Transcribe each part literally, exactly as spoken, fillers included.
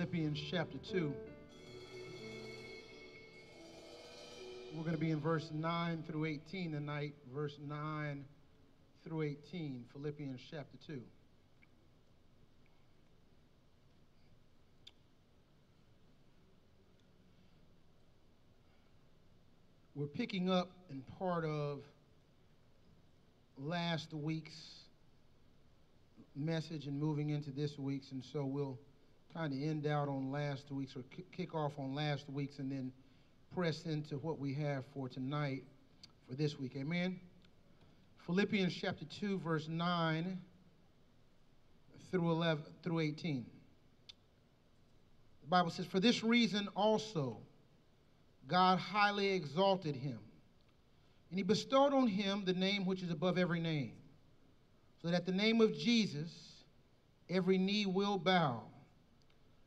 Philippians chapter two. We're going to be in verse nine through eighteen tonight, verse nine through eighteen, Philippians chapter two. We're picking up in part of last week's message and moving into this week's, and so we'll kind of end out on last week's or kick off on last week's and then press into what we have for tonight, for this week. Amen? Philippians chapter two, verse nine through eleven through eighteen. The Bible says, "For this reason also God highly exalted him, and he bestowed on him the name which is above every name, so that at the name of Jesus every knee will bow,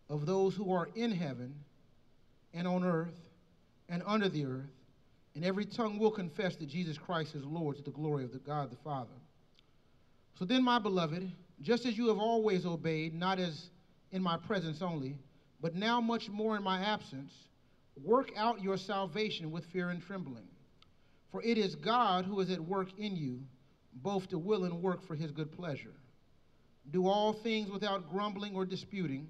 of those who are in heaven and on earth and under the earth, and every tongue will confess that Jesus Christ is Lord, to the glory of the God the Father. So then, my beloved, just as you have always obeyed, not as in my presence only, but now much more in my absence, work out your salvation with fear and trembling. For it is God who is at work in you, both to will and work for his good pleasure. Do all things without grumbling or disputing,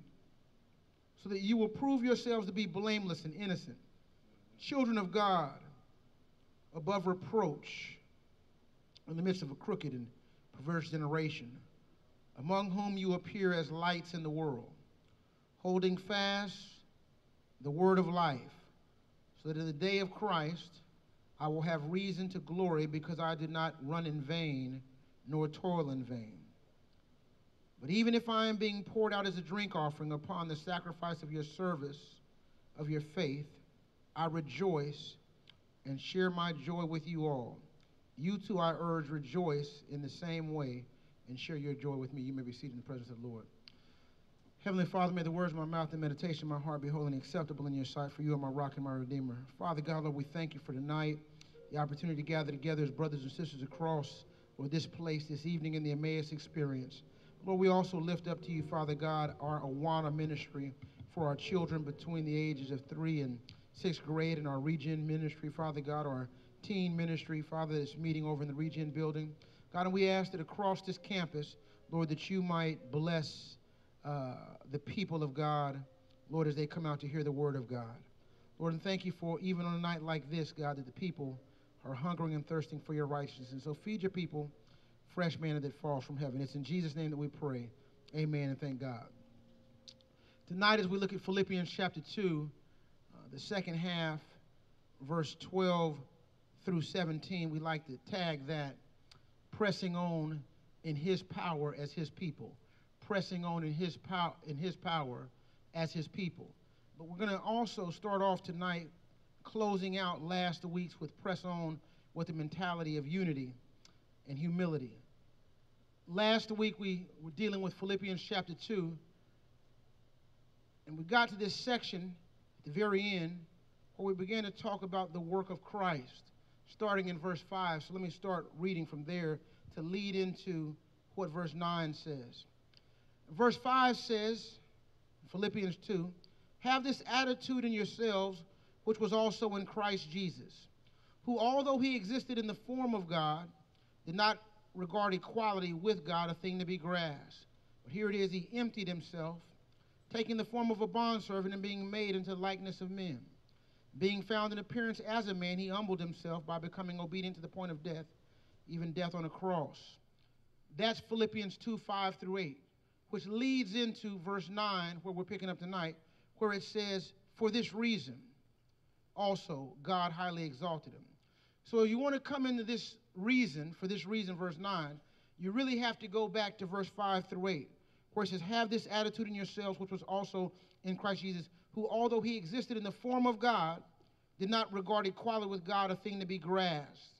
so that you will prove yourselves to be blameless and innocent, children of God, above reproach, in the midst of a crooked and perverse generation, among whom you appear as lights in the world, holding fast the word of life, so that in the day of Christ I will have reason to glory, because I did not run in vain nor toil in vain. But even if I am being poured out as a drink offering upon the sacrifice of your service, of your faith, I rejoice and share my joy with you all. You too, I urge, rejoice in the same way and share your joy with me." You may be seated in the presence of the Lord. Heavenly Father, may the words of my mouth and meditation of my heart be holy and acceptable in your sight, for you are my rock and my redeemer. Father God, Lord, we thank you for tonight, the opportunity to gather together as brothers and sisters across, Lord, this place this evening in the Emmaus Experience. Lord, we also lift up to you, Father God, our Awana ministry for our children between the ages of three and sixth grade, and our Regen ministry, Father God, our teen ministry, Father, that's meeting over in the Regen building. God, and we ask that across this campus, Lord, that you might bless Uh, the people of God, Lord, as they come out to hear the word of God. Lord, and thank you for, even on a night like this, God, that the people are hungering and thirsting for your righteousness. And so feed your people fresh manna that falls from heaven. It's in Jesus' name that we pray. Amen, and thank God. Tonight, as we look at Philippians chapter two, uh, the second half, verse twelve through seventeen, we like to tag that, "Pressing on in his power as his people." Pressing on in his power in his power as his people. But we're going to also start off tonight closing out last week's with press on with the mentality of unity and humility. Last week we were dealing with Philippians chapter two, and we got to this section at the very end where we began to talk about the work of Christ, starting in verse five. So let me start reading from there to lead into what verse nine says. Verse five says, Philippians two, "Have this attitude in yourselves, which was also in Christ Jesus, who, although he existed in the form of God, did not regard equality with God a thing to be grasped. But here it is, he emptied himself, taking the form of a bondservant and being made into likeness of men. Being found in appearance as a man, he humbled himself by becoming obedient to the point of death, even death on a cross." That's Philippians two, five through eight. Which leads into verse nine, where we're picking up tonight, where it says, "For this reason, also God highly exalted him." So if you want to come into this reason, for this reason, verse nine, you really have to go back to verse five through eight, where it says, "Have this attitude in yourselves, which was also in Christ Jesus, who, although he existed in the form of God, did not regard equality with God a thing to be grasped.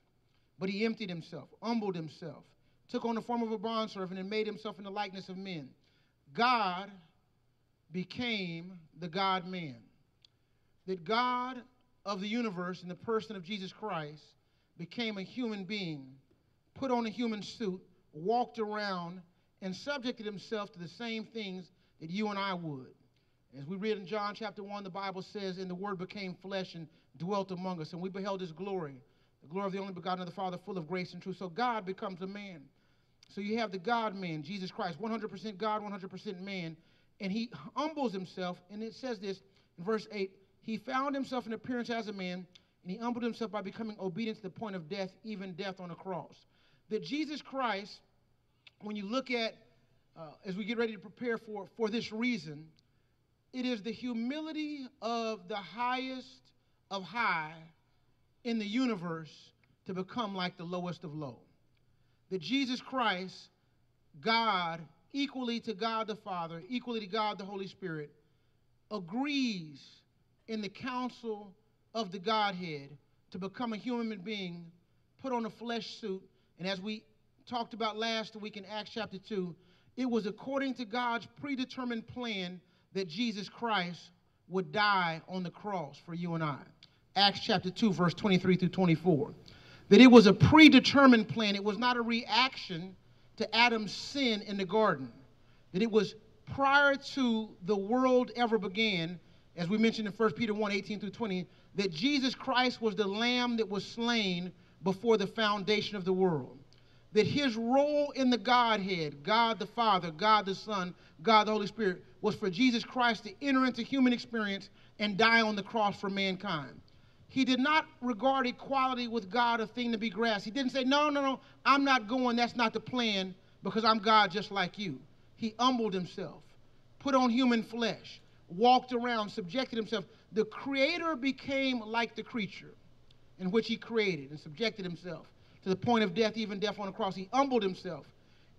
But he emptied himself, humbled himself, took on the form of a bondservant, and made himself in the likeness of men." God became the God-man. That God of the universe in the person of Jesus Christ became a human being, put on a human suit, walked around, and subjected himself to the same things that you and I would. As we read in John chapter one, the Bible says, and the Word became flesh and dwelt among us, and we beheld his glory, the glory of the only begotten of the Father, full of grace and truth. So God becomes a man. So you have the God-man, Jesus Christ, one hundred percent God, one hundred percent man, and he humbles himself, and it says this in verse eight, he found himself in appearance as a man, and he humbled himself by becoming obedient to the point of death, even death on a cross. That Jesus Christ, when you look at, uh, as we get ready to prepare for, for this reason, it is the humility of the highest of high in the universe to become like the lowest of low. That Jesus Christ, God, equally to God the Father, equally to God the Holy Spirit, agrees in the counsel of the Godhead to become a human being, put on a flesh suit, and as we talked about last week in Acts chapter two, it was according to God's predetermined plan that Jesus Christ would die on the cross for you and I. Acts chapter two, verse twenty-three through twenty-four. That it was a predetermined plan. It was not a reaction to Adam's sin in the garden. That it was prior to the world ever began, as we mentioned in First Peter one, eighteen through twenty, that Jesus Christ was the lamb that was slain before the foundation of the world. That his role in the Godhead, God the Father, God the Son, God the Holy Spirit, was for Jesus Christ to enter into human experience and die on the cross for mankind. He did not regard equality with God a thing to be grasped. He didn't say, no, no, no, I'm not going. That's not the plan because I'm God just like you. He humbled himself, put on human flesh, walked around, subjected himself. The creator became like the creature in which he created and subjected himself to the point of death, even death on a cross. He humbled himself.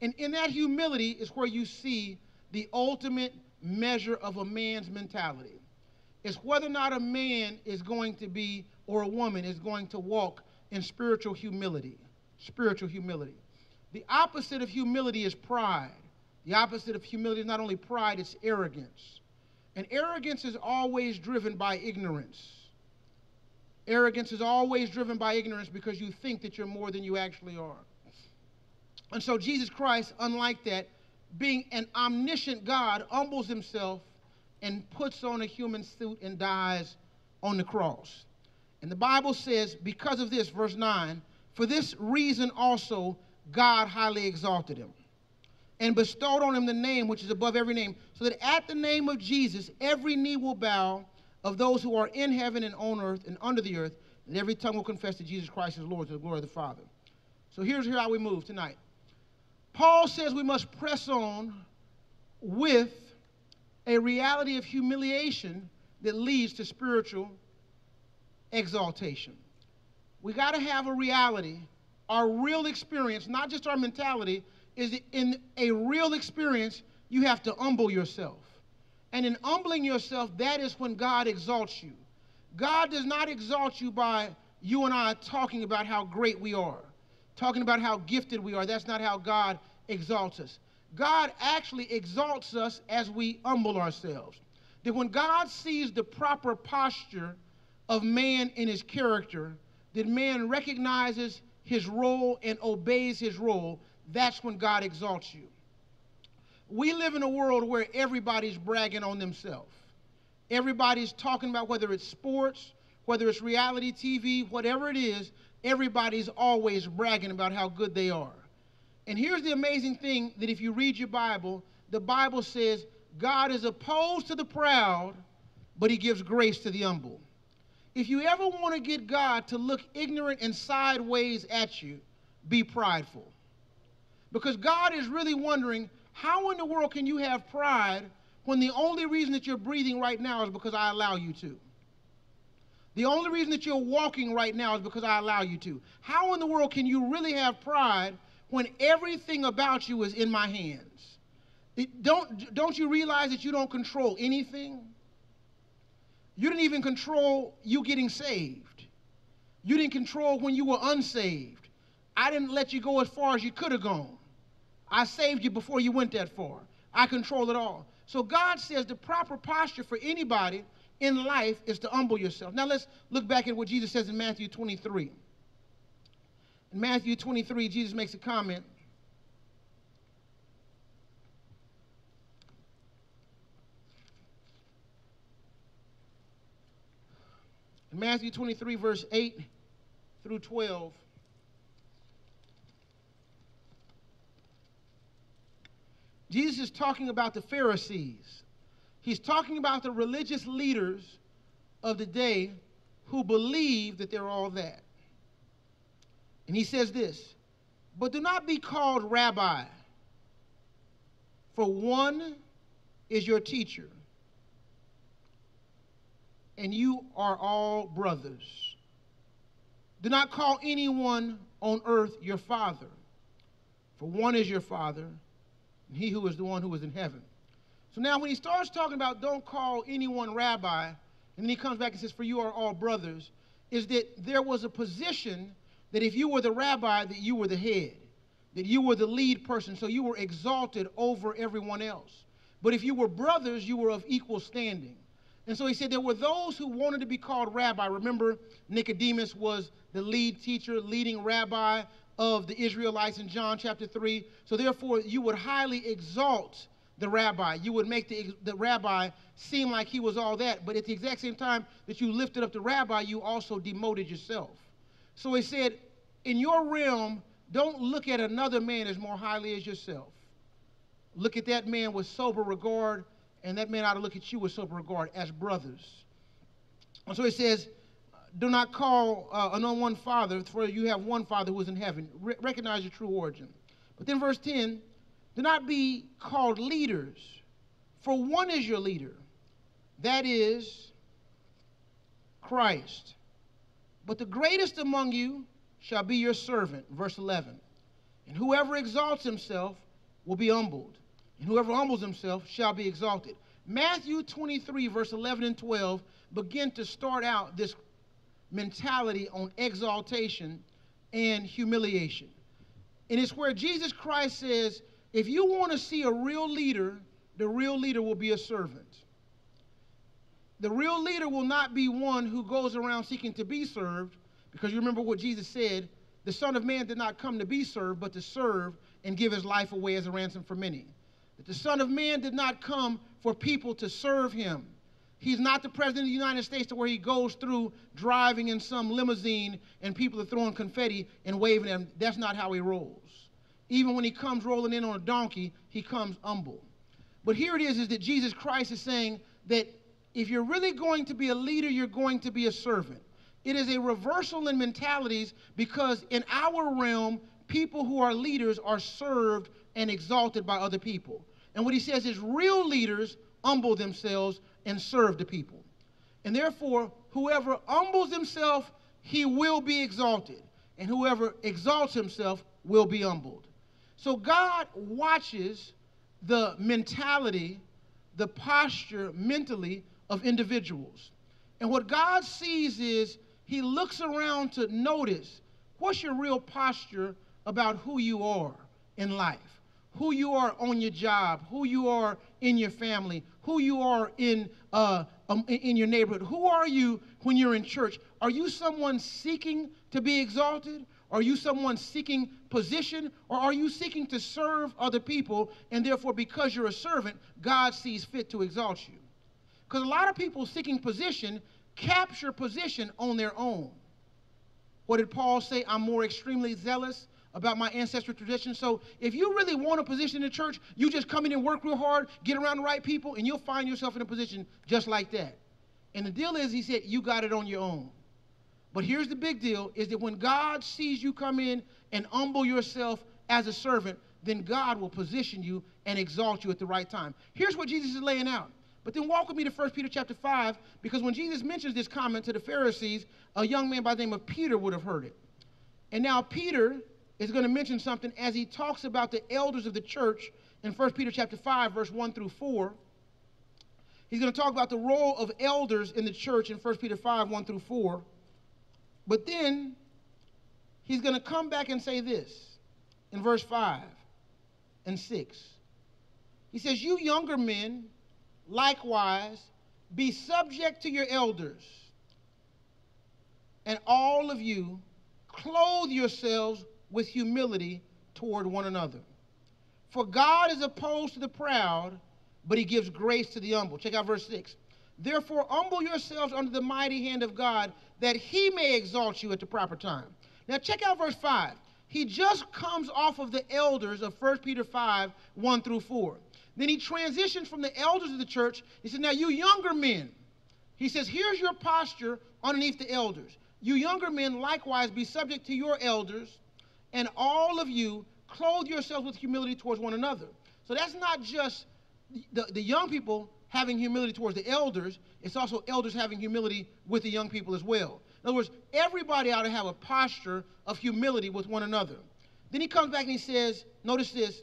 And in that humility is where you see the ultimate measure of a man's mentality. It's whether or not a man is going to be, or a woman is going to walk in spiritual humility. Spiritual humility. The opposite of humility is pride. The opposite of humility is not only pride, it's arrogance. And arrogance is always driven by ignorance. Arrogance is always driven by ignorance because you think that you're more than you actually are. And so Jesus Christ, unlike that, being an omniscient God, humbles himself and puts on a human suit and dies on the cross. And the Bible says, because of this, verse nine, for this reason also God highly exalted him and bestowed on him the name which is above every name, so that at the name of Jesus every knee will bow of those who are in heaven and on earth and under the earth, and every tongue will confess that Jesus Christ is Lord to the glory of the Father. So here's how we move tonight. Paul says we must press on with a reality of humiliation that leads to spiritual exaltation. We got to have a reality, our real experience, not just our mentality, is in a real experience, you have to humble yourself. And in humbling yourself, that is when God exalts you. God does not exalt you by you and I talking about how great we are, talking about how gifted we are. That's not how God exalts us. God actually exalts us as we humble ourselves. That when God sees the proper posture of man in his character, that man recognizes his role and obeys his role, that's when God exalts you. We live in a world where everybody's bragging on themselves. Everybody's talking about whether it's sports, whether it's reality T V, whatever it is, everybody's always bragging about how good they are. And here's the amazing thing, that if you read your Bible, the Bible says God is opposed to the proud, but he gives grace to the humble. If you ever want to get God to look ignorant and sideways at you, be prideful. Because God is really wondering, how in the world can you have pride when the only reason that you're breathing right now is because I allow you to? The only reason that you're walking right now is because I allow you to. How in the world can you really have pride when everything about you is in my hands? It, don't, don't you realize that you don't control anything? You didn't even control you getting saved. You didn't control when you were unsaved. I didn't let you go as far as you could have gone. I saved you before you went that far. I control it all. So God says the proper posture for anybody in life is to humble yourself. Now let's look back at what Jesus says in Matthew twenty-three. In Matthew twenty-three, Jesus makes a comment. Matthew twenty-three, verse eight through twelve. Jesus is talking about the Pharisees. He's talking about the religious leaders of the day who believe that they're all that. And he says this, "But do not be called rabbi, for one is your teacher, and you are all brothers. Do not call anyone on earth your father, for one is your father, and he who is the one who is in heaven." So now when he starts talking about don't call anyone rabbi, and then he comes back and says, "For you are all brothers," is that there was a position that if you were the rabbi, that you were the head, that you were the lead person, so you were exalted over everyone else. But if you were brothers, you were of equal standing. And so he said there were those who wanted to be called rabbi. Remember, Nicodemus was the lead teacher, leading rabbi of the Israelites in John chapter three. So therefore, you would highly exalt the rabbi. You would make the, the rabbi seem like he was all that. But at the exact same time that you lifted up the rabbi, you also demoted yourself. So he said, in your realm, don't look at another man as more highly as yourself. Look at that man with sober regard, and that man ought to look at you with sober regard as brothers. And so he says, do not call uh, an unknown father, for you have one father who is in heaven. Re recognize your true origin. But then verse ten, do not be called leaders, for one is your leader, that is Christ. But the greatest among you shall be your servant. Verse eleven. And whoever exalts himself will be humbled, and whoever humbles himself shall be exalted. Matthew twenty-three, verse eleven and twelve, begin to start out this mentality on exaltation and humiliation. And it's where Jesus Christ says, if you want to see a real leader, the real leader will be a servant. The real leader will not be one who goes around seeking to be served, because you remember what Jesus said, the Son of Man did not come to be served, but to serve and give his life away as a ransom for many. That the Son of Man did not come for people to serve him. He's not the President of the United States to where he goes through driving in some limousine and people are throwing confetti and waving at him. That's not how he rolls. Even when he comes rolling in on a donkey, he comes humble. But here it is, is that Jesus Christ is saying that if you're really going to be a leader, you're going to be a servant. It is a reversal in mentalities, because in our realm, people who are leaders are served and exalted by other people. And what he says is real leaders humble themselves and serve the people. And therefore, whoever humbles himself, he will be exalted. And whoever exalts himself will be humbled. So God watches the mentality, the posture mentally of individuals. And what God sees is he looks around to notice what's your real posture about who you are in life, who you are on your job, who you are in your family, who you are in, uh, um, in your neighborhood. Who are you when you're in church? Are you someone seeking to be exalted? Are you someone seeking position? Or are you seeking to serve other people? And therefore, because you're a servant, God sees fit to exalt you. Because a lot of people seeking position capture position on their own. What did Paul say? I'm more extremely zealous about my ancestral tradition. So if you really want a position in the church, you just come in and work real hard, get around the right people, and you'll find yourself in a position just like that. And the deal is, he said, you got it on your own. But here's the big deal, is that when God sees you come in and humble yourself as a servant, then God will position you and exalt you at the right time. Here's what Jesus is laying out. But then walk with me to first Peter chapter five, because when Jesus mentions this comment to the Pharisees, a young man by the name of Peter would have heard it. And now Peter is going to mention something as he talks about the elders of the church in first Peter chapter five, verse one through four. He's going to talk about the role of elders in the church in first Peter five, one through four. But then he's going to come back and say this in verse five and six. He says, you younger men, likewise, be subject to your elders, and all of you clothe yourselves with humility toward one another. For God is opposed to the proud, but he gives grace to the humble. Check out verse six. Therefore, humble yourselves under the mighty hand of God, that he may exalt you at the proper time. Now, check out verse five. He just comes off of the elders of First Peter five, one through four. Then he transitions from the elders of the church. He says, now, you younger men, he says, here's your posture underneath the elders. You younger men, likewise, be subject to your elders, and all of you clothe yourselves with humility towards one another. So that's not just the, the young people having humility towards the elders. It's also elders having humility with the young people as well. In other words, everybody ought to have a posture of humility with one another. Then he comes back and he says, notice this,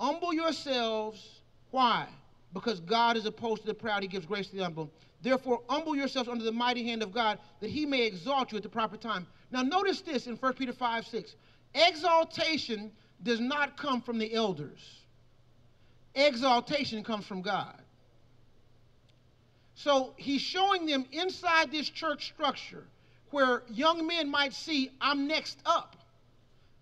humble yourselves. Why? Because God is opposed to the proud. He gives grace to the humble. Therefore, humble yourselves under the mighty hand of God, that he may exalt you at the proper time. Now, notice this in First Peter five, six. Exaltation does not come from the elders. Exaltation comes from God. So he's showing them inside this church structure where young men might see, I'm next up.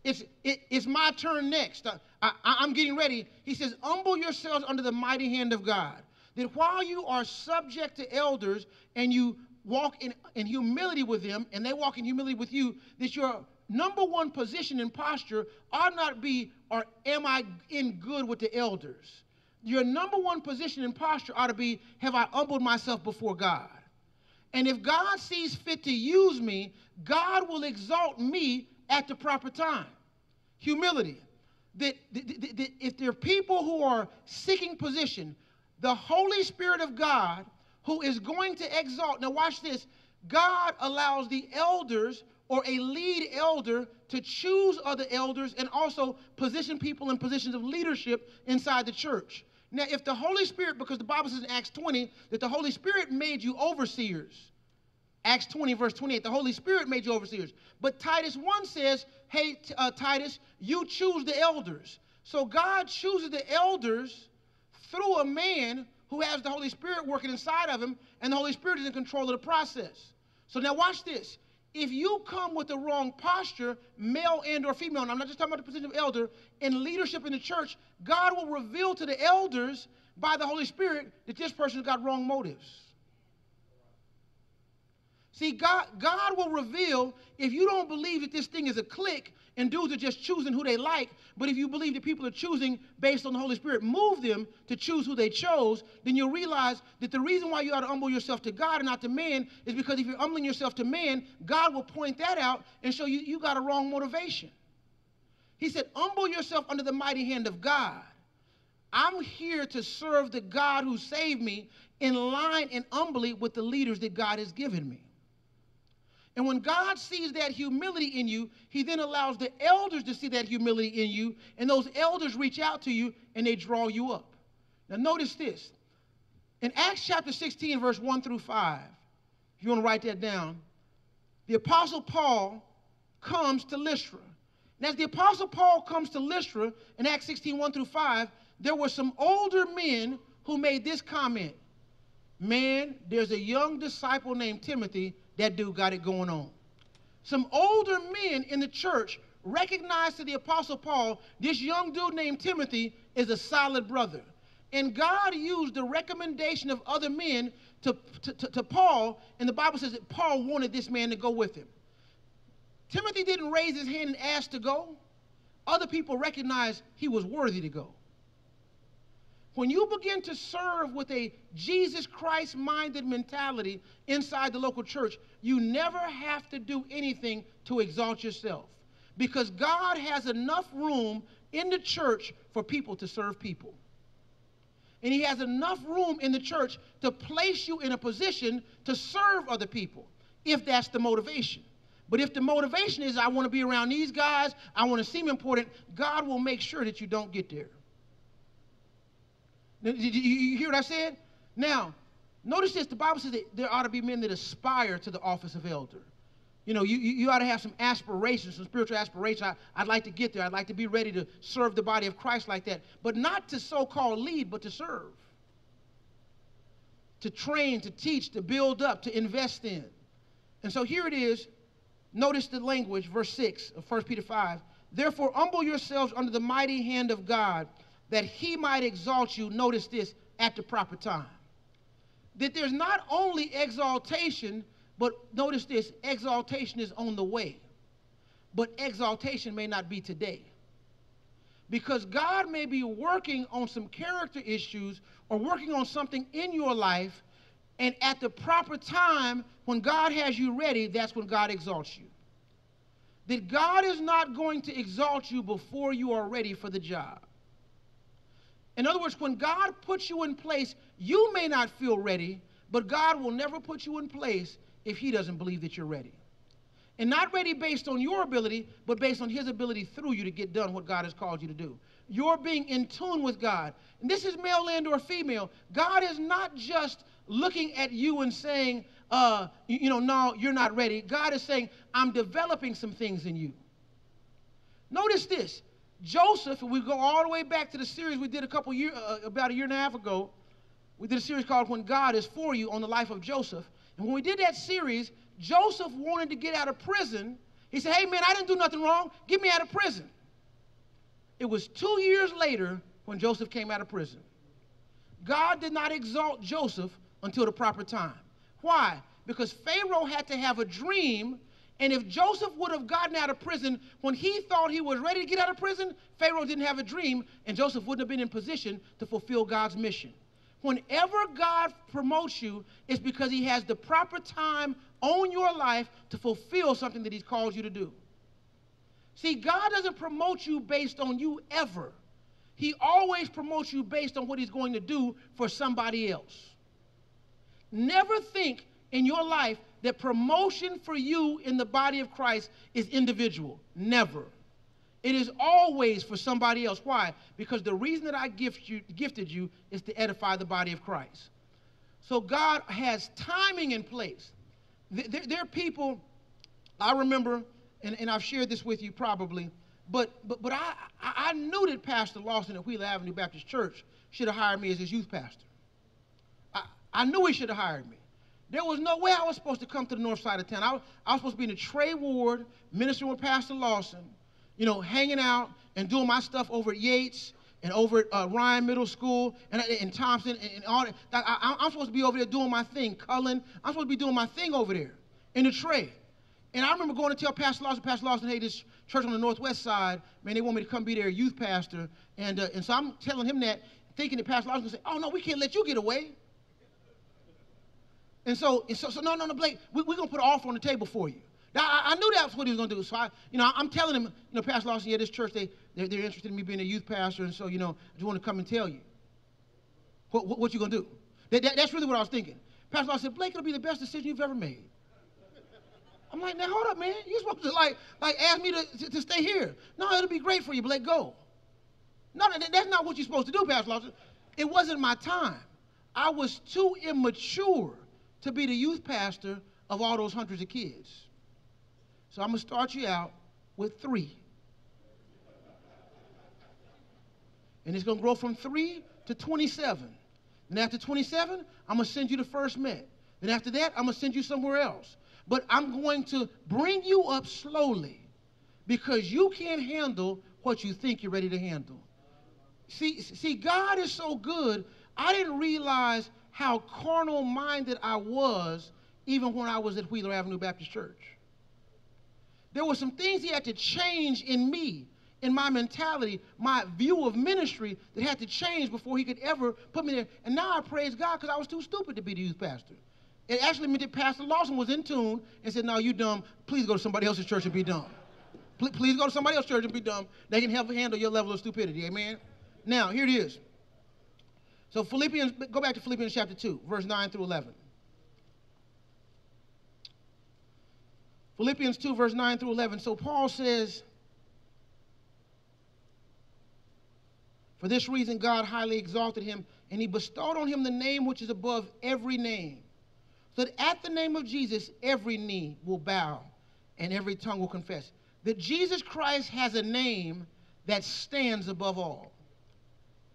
It's, it, it's my turn next. I, I, I'm getting ready. He says, humble yourselves under the mighty hand of God, that while you are subject to elders and you walk in, in humility with them and they walk in humility with you, that your number one position and posture ought not be, or am I in good with the elders? Your number one position and posture ought to be, have I humbled myself before God? And if God sees fit to use me, God will exalt me at the proper time. Humility. That, that, that, that if there are people who are seeking position, the Holy Spirit of God who is going to exalt. Now watch this. God allows the elders or a lead elder to choose other elders and also position people in positions of leadership inside the church. Now, if the Holy Spirit, because the Bible says in Acts twenty, that the Holy Spirit made you overseers. Acts twenty, verse twenty-eight, the Holy Spirit made you overseers. But Titus one says, hey, uh, Titus, you choose the elders. So God chooses the elders through a man who has the Holy Spirit working inside of him, and the Holy Spirit is in control of the process. So now watch this. If you come with the wrong posture, male and or female, and I'm not just talking about the position of elder, in leadership in the church, God will reveal to the elders by the Holy Spirit that this person's got wrong motives. See, God, God will reveal if you don't believe that this thing is a clique and dudes are just choosing who they like, but if you believe that people are choosing based on the Holy Spirit, move them to choose who they chose, then you'll realize that the reason why you ought to humble yourself to God and not to man is because if you're humbling yourself to man, God will point that out and show you you got a wrong motivation. He said, humble yourself under the mighty hand of God. I'm here to serve the God who saved me in line and humbly with the leaders that God has given me. And when God sees that humility in you, he then allows the elders to see that humility in you, and those elders reach out to you, and they draw you up. Now, notice this. In Acts chapter sixteen, verse one through five, if you want to write that down, the Apostle Paul comes to Lystra. And as the Apostle Paul comes to Lystra, in Acts sixteen, one through five, there were some older men who made this comment. Man, there's a young disciple named Timothy. That dude got it going on. Some older men in the church recognized to the Apostle Paul, this young dude named Timothy is a solid brother. And God used the recommendation of other men to, to, to, to Paul, and the Bible says that Paul wanted this man to go with him. Timothy didn't raise his hand and ask to go. Other people recognized he was worthy to go. When you begin to serve with a Jesus Christ-minded mentality inside the local church, you never have to do anything to exalt yourself, because God has enough room in the church for people to serve people. And he has enough room in the church to place you in a position to serve other people, if that's the motivation. But if the motivation is, I want to be around these guys, I want to seem important, God will make sure that you don't get there. Did you hear what I said? Now, notice this. The Bible says that there ought to be men that aspire to the office of elder. You know, you, you ought to have some aspirations, some spiritual aspirations. I, I'd like to get there. I'd like to be ready to serve the body of Christ like that. But not to so-called lead, but to serve. To train, to teach, to build up, to invest in. And so here it is. Notice the language, verse six of First Peter five. Therefore, humble yourselves under the mighty hand of God, that he might exalt you, notice this, at the proper time. that there's not only exaltation, but notice this, exaltation is on the way. But exaltation may not be today. Because God may be working on some character issues or working on something in your life, and at the proper time, when God has you ready, that's when God exalts you. That God is not going to exalt you before you are ready for the job. In other words, when God puts you in place, you may not feel ready, but God will never put you in place if he doesn't believe that you're ready. And not ready based on your ability, but based on his ability through you to get done what God has called you to do. You're being in tune with God. And this is male and or female. God is not just looking at you and saying, uh, you, you know, no, you're not ready. God is saying, I'm developing some things in you. Notice this. Joseph, and we go all the way back to the series we did a couple years, uh, about a year and a half ago. We did a series called When God Is For You on the life of Joseph. And when we did that series, Joseph wanted to get out of prison. He said, hey, man, I didn't do nothing wrong. Get me out of prison. It was two years later when Joseph came out of prison. God did not exalt Joseph until the proper time. Why? Because Pharaoh had to have a dream, and if Joseph would have gotten out of prison when he thought he was ready to get out of prison, Pharaoh didn't have a dream, and Joseph wouldn't have been in position to fulfill God's mission. Whenever God promotes you, it's because he has the proper time on your life to fulfill something that he's called you to do. See, God doesn't promote you based on you ever. He always promotes you based on what he's going to do for somebody else. Never think in your life that promotion for you in the body of Christ is individual. Never. It is always for somebody else. Why? Because the reason that I gift you, gifted you is to edify the body of Christ. So God has timing in place. There, there are people, I remember, and, and I've shared this with you probably, but, but, but I, I knew that Pastor Lawson at Wheeler Avenue Baptist Church should have hired me as his youth pastor. I, I knew he should have hired me. There was no way I was supposed to come to the north side of town. I, I was supposed to be in the Trey Ward, ministering with Pastor Lawson, you know, hanging out and doing my stuff over at Yates and over at uh, Ryan Middle School and, and Thompson and, and all that. I, I'm supposed to be over there doing my thing, Cullen. I'm supposed to be doing my thing over there in the Trey. And I remember going to tell Pastor Lawson, Pastor Lawson, hey, this church on the northwest side, man, they want me to come be their youth pastor. And, uh, and so I'm telling him that, thinking that Pastor Lawson would say, oh, no, we can't let you get away. And so, and so, so no, no, no, Blake, we, we're going to put an offer on the table for you. Now, I knew that was what he was going to do. So, I, you know, I'm telling him, you know, Pastor Lawson, yeah, this church, they, they're, they're interested in me being a youth pastor. And so, you know, I just want to come and tell you. What, what, what you going to do? That, that, that's really what I was thinking. Pastor Lawson said, Blake, it'll be the best decision you've ever made. I'm like, now, hold up, man. You're supposed to, like, like ask me to, to, to stay here. No, it'll be great for you, Blake. Go. No, that, that's not what you're supposed to do, Pastor Lawson. It wasn't my time. I was too immature to be the youth pastor of all those hundreds of kids. So I'm going to start you out with three. And it's going to grow from three to twenty-seven. And after twenty-seven, I'm going to send you to First Met. Then after that, I'm going to send you somewhere else. But I'm going to bring you up slowly because you can't handle what you think you're ready to handle. See, see, God is so good, I didn't realize how carnal-minded I was even when I was at Wheeler Avenue Baptist Church. There were some things he had to change in me, in my mentality, my view of ministry that had to change before he could ever put me there. And now I praise God because I was too stupid to be the youth pastor. It actually meant that Pastor Lawson was in tune and said, no, you dumb. Please go to somebody else's church and be dumb. Please, please go to somebody else's church and be dumb. They can help handle your level of stupidity. Amen? Now, here it is. So Philippians, go back to Philippians chapter two, verse nine through eleven. Philippians two, verse nine through eleven. So Paul says, for this reason God highly exalted him, and he bestowed on him the name which is above every name, so that at the name of Jesus every knee will bow and every tongue will confess that Jesus Christ has a name that stands above all.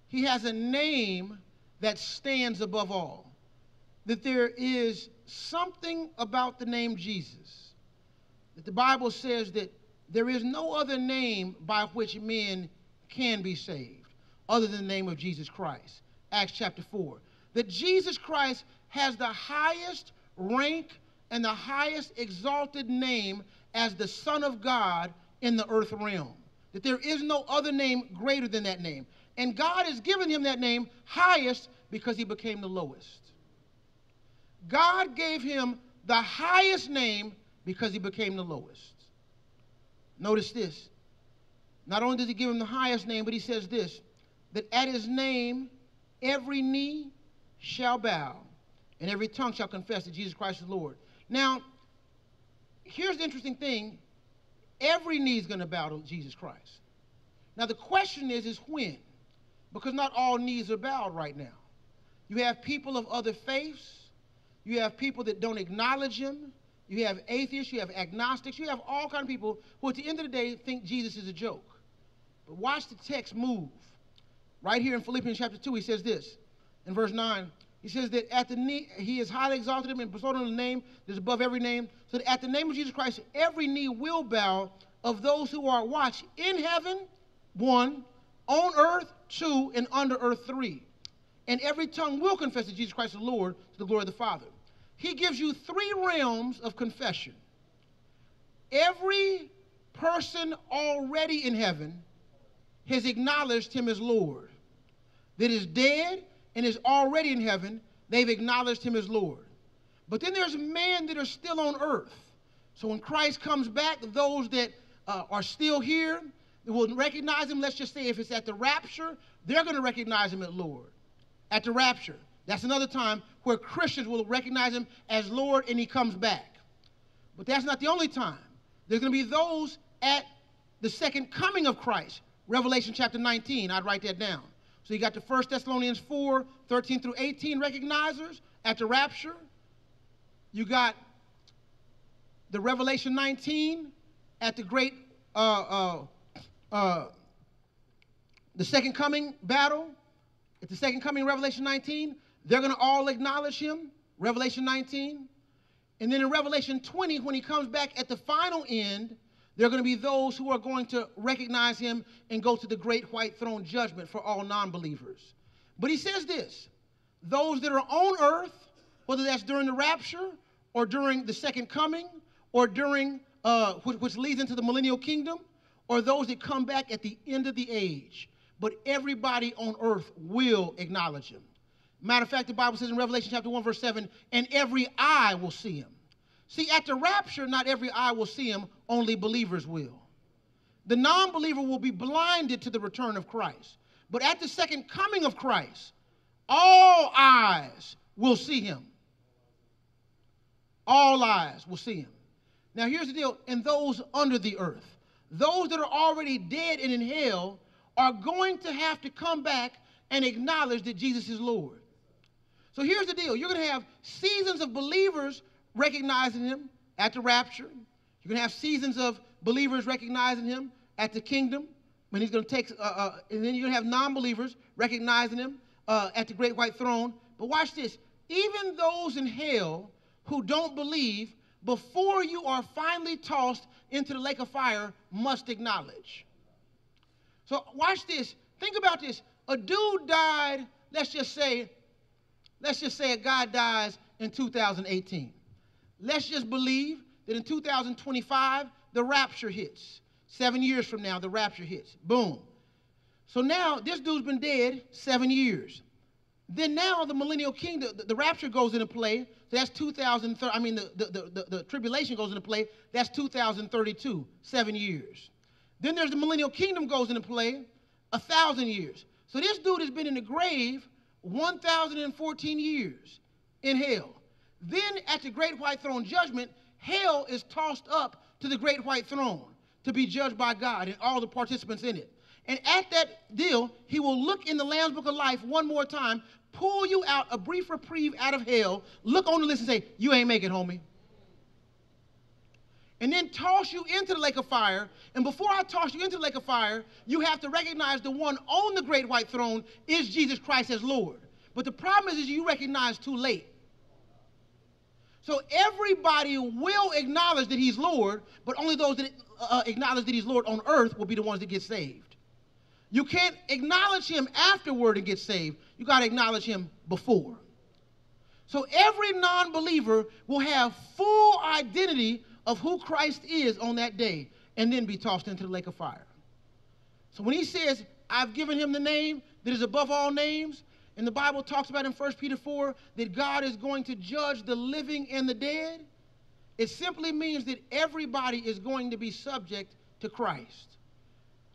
He has a name that stands above all. That there is something about the name Jesus. The Bible says that there is no other name by which men can be saved other than the name of Jesus Christ. Acts chapter four. That Jesus Christ has the highest rank and the highest exalted name as the Son of God in the earth realm. That there is no other name greater than that name. And God has given him that name highest because he became the lowest. God gave him the highest name because he became the lowest. Notice this. Not only does he give him the highest name, but he says this, that at his name every knee shall bow and every tongue shall confess that Jesus Christ is Lord. Now, here's the interesting thing. Every knee is going to bow to Jesus Christ. Now, the question is, is when? Because not all knees are bowed right now. You have people of other faiths. You have people that don't acknowledge him. You have atheists. You have agnostics. You have all kinds of people who at the end of the day think Jesus is a joke. But watch the text move. Right here in Philippians chapter two, he says this. In verse nine, he says that at the knee, he is highly exalted him and bestowed on the name that is above every name. So that at the name of Jesus Christ, every knee will bow of those who are, watch, in heaven, one, on earth, two, and under earth, three. And every tongue will confess that Jesus Christ is Lord to the glory of the Father. He gives you three realms of confession. Every person already in heaven has acknowledged him as Lord. That is dead and is already in heaven, they've acknowledged him as Lord. But then there's man that are still on earth. So when Christ comes back, those that uh, are still here will recognize him. Let's just say if it's at the rapture, they're going to recognize him as Lord. At the rapture. That's another time where Christians will recognize him as Lord and he comes back. But that's not the only time. There's going to be those at the second coming of Christ. Revelation chapter nineteen, I'd write that down. So you got the First Thessalonians four, thirteen through eighteen recognizers at the rapture. You got the Revelation nineteen at the great, uh, uh, uh, the second coming battle. At the second coming, Revelation nineteen, they're going to all acknowledge him, Revelation nineteen. And then in Revelation twenty, when he comes back at the final end, there are going to be those who are going to recognize him and go to the great white throne judgment for all non-believers. But he says this, those that are on earth, whether that's during the rapture or during the second coming or during, uh, which, which leads into the millennial kingdom, or those that come back at the end of the age. But everybody on earth will acknowledge him. Matter of fact, the Bible says in Revelation chapter one, verse seven, and every eye will see him. See, at the rapture, not every eye will see him, only believers will. The non-believer will be blinded to the return of Christ. But at the second coming of Christ, all eyes will see him. All eyes will see him. Now, here's the deal. And those under the earth, those that are already dead and in hell, are going to have to come back and acknowledge that Jesus is Lord. So here's the deal. You're going to have seasons of believers recognizing him at the rapture. You're going to have seasons of believers recognizing him at the kingdom when he's going to take, uh, uh, and then you're going to have non-believers recognizing him uh, at the great white throne. But watch this. Even those in hell who don't believe, before you are finally tossed into the lake of fire, must acknowledge. So watch this. Think about this. A dude died, let's just say, let's just say a guy dies in two thousand eighteen. Let's just believe that in two thousand twenty-five, the rapture hits. Seven years from now, the rapture hits. Boom. So now this dude's been dead seven years. Then now the millennial kingdom, the, the rapture goes into play. So that's two thousand thirty. I mean, the, the, the, the, the tribulation goes into play. That's two thousand thirty-two, seven years. Then there's the millennial kingdom goes into play, a thousand years. So this dude has been in the grave one thousand fourteen years in hell. Then at the great white throne judgment, hell is tossed up to the great white throne to be judged by God and all the participants in it. And at that deal, he will look in the Lamb's Book of Life one more time, pull you out a brief reprieve out of hell, look on the list and say, you ain't making it, homie. And then toss you into the lake of fire. And before I toss you into the lake of fire, you have to recognize the one on the great white throne is Jesus Christ as Lord. But the problem is, is you recognize too late. So everybody will acknowledge that he's Lord, but only those that uh, acknowledge that he's Lord on earth will be the ones that get saved. You can't acknowledge him afterward and get saved. You got to acknowledge him before. So every non-believer will have full identity of who Christ is on that day and then be tossed into the lake of fire. So when he says, I've given him the name that is above all names, and the Bible talks about in First Peter four that God is going to judge the living and the dead, it simply means that everybody is going to be subject to Christ.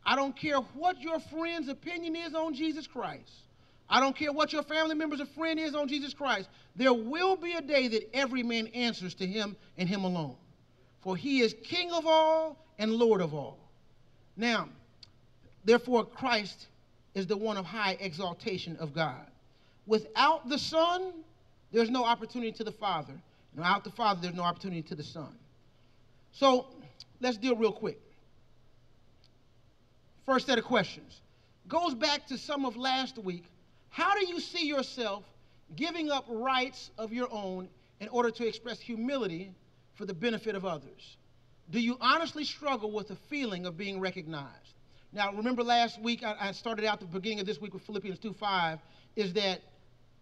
I don't care what your friend's opinion is on Jesus Christ. I don't care what your family member's or friend is on Jesus Christ. There will be a day that every man answers to him and him alone. For he is King of all and Lord of all. Now, therefore, Christ is the one of high exaltation of God. Without the Son, there's no opportunity to the Father. And without the Father, there's no opportunity to the Son. So, let's deal real quick. First set of questions. Goes back to some of last week. How do you see yourself giving up rights of your own in order to express humility for the benefit of others? Do you honestly struggle with the feeling of being recognized? Now, remember last week, I, I started out the beginning of this week with Philippians two five, is that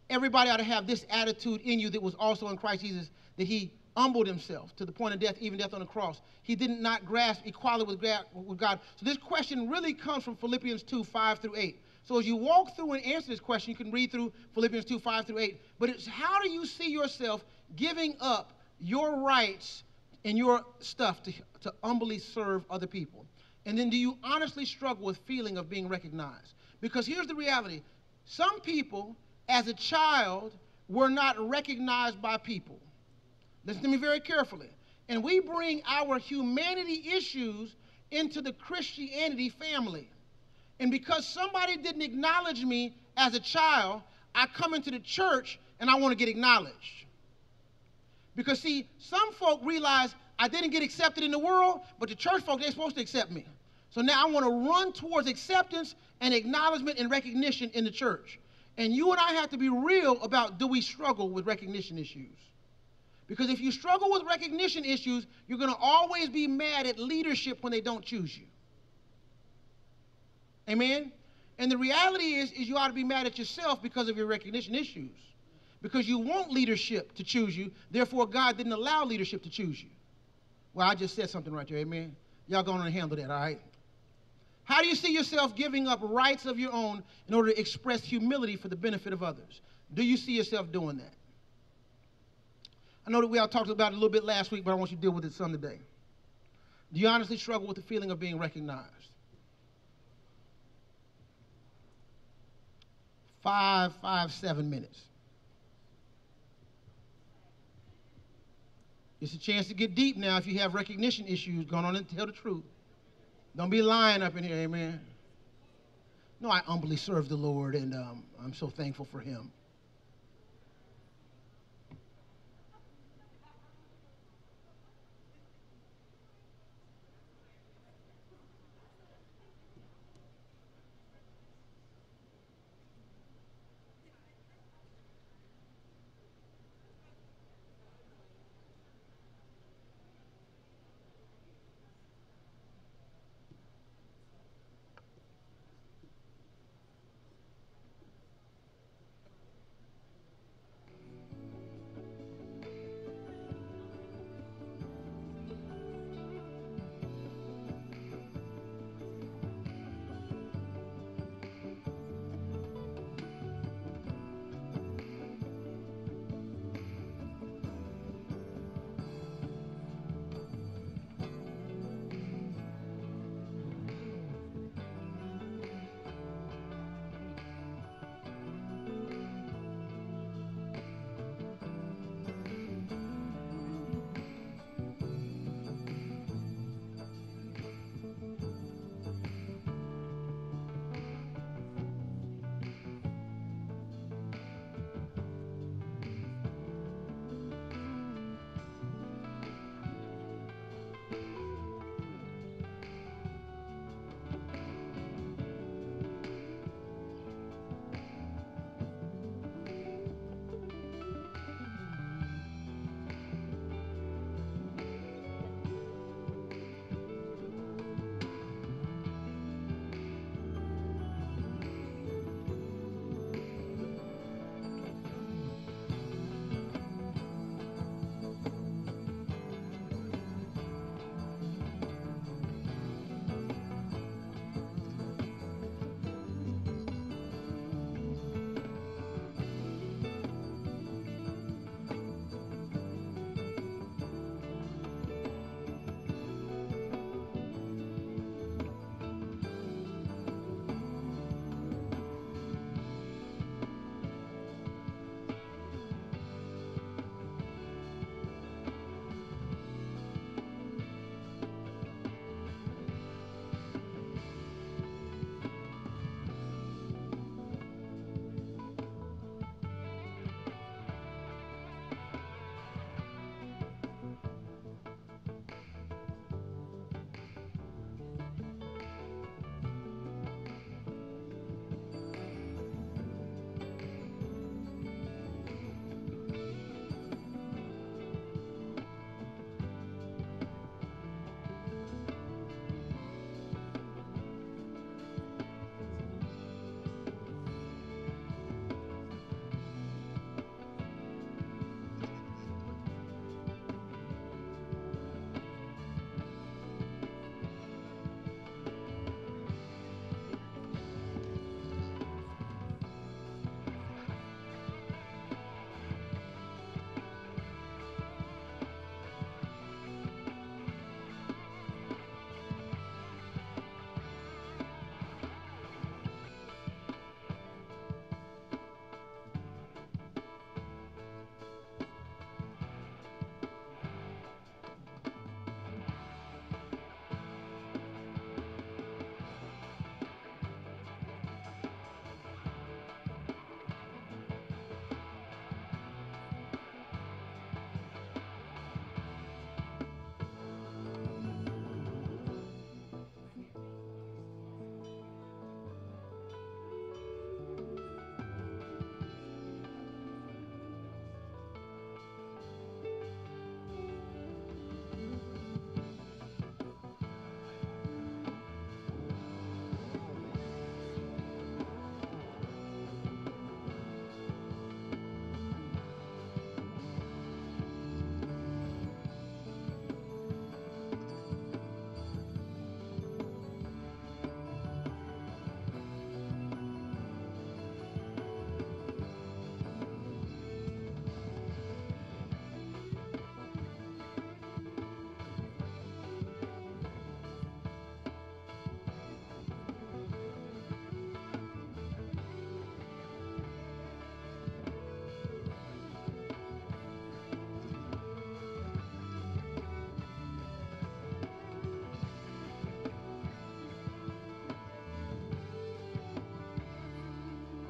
everybody ought to have this attitude in you that was also in Christ Jesus, that he humbled himself to the point of death, even death on the cross. He did not grasp equality with God. With God. So this question really comes from Philippians two five through eight. So as you walk through and answer this question, you can read through Philippians two five through eight. But it's how do you see yourself giving up your rights and your stuff to, to humbly serve other people? And then do you honestly struggle with feeling of being recognized? Because here's the reality. Some people, as a child, were not recognized by people. Listen to me very carefully. And we bring our humanity issues into the Christianity family. And because somebody didn't acknowledge me as a child, I come into the church and I want to get acknowledged. Because, see, some folk realize I didn't get accepted in the world, but the church folk, they're supposed to accept me. So now I want to run towards acceptance and acknowledgement and recognition in the church. And you and I have to be real about, do we struggle with recognition issues? Because if you struggle with recognition issues, you're going to always be mad at leadership when they don't choose you. Amen? And the reality is, is you ought to be mad at yourself because of your recognition issues. Because you want leadership to choose you, therefore God didn't allow leadership to choose you. Well, I just said something right there, amen? Y'all going to handle that, all right? How do you see yourself giving up rights of your own in order to express humility for the benefit of others? Do you see yourself doing that? I know that we all talked about it a little bit last week, but I want you to deal with it some today. Do you honestly struggle with the feeling of being recognized? Five, five, seven minutes. It's a chance to get deep now if you have recognition issues. Going on and tell the truth. Don't be lying up in here, amen. No, I humbly serve the Lord, and um, I'm so thankful for him.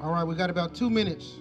All right, we got about two minutes.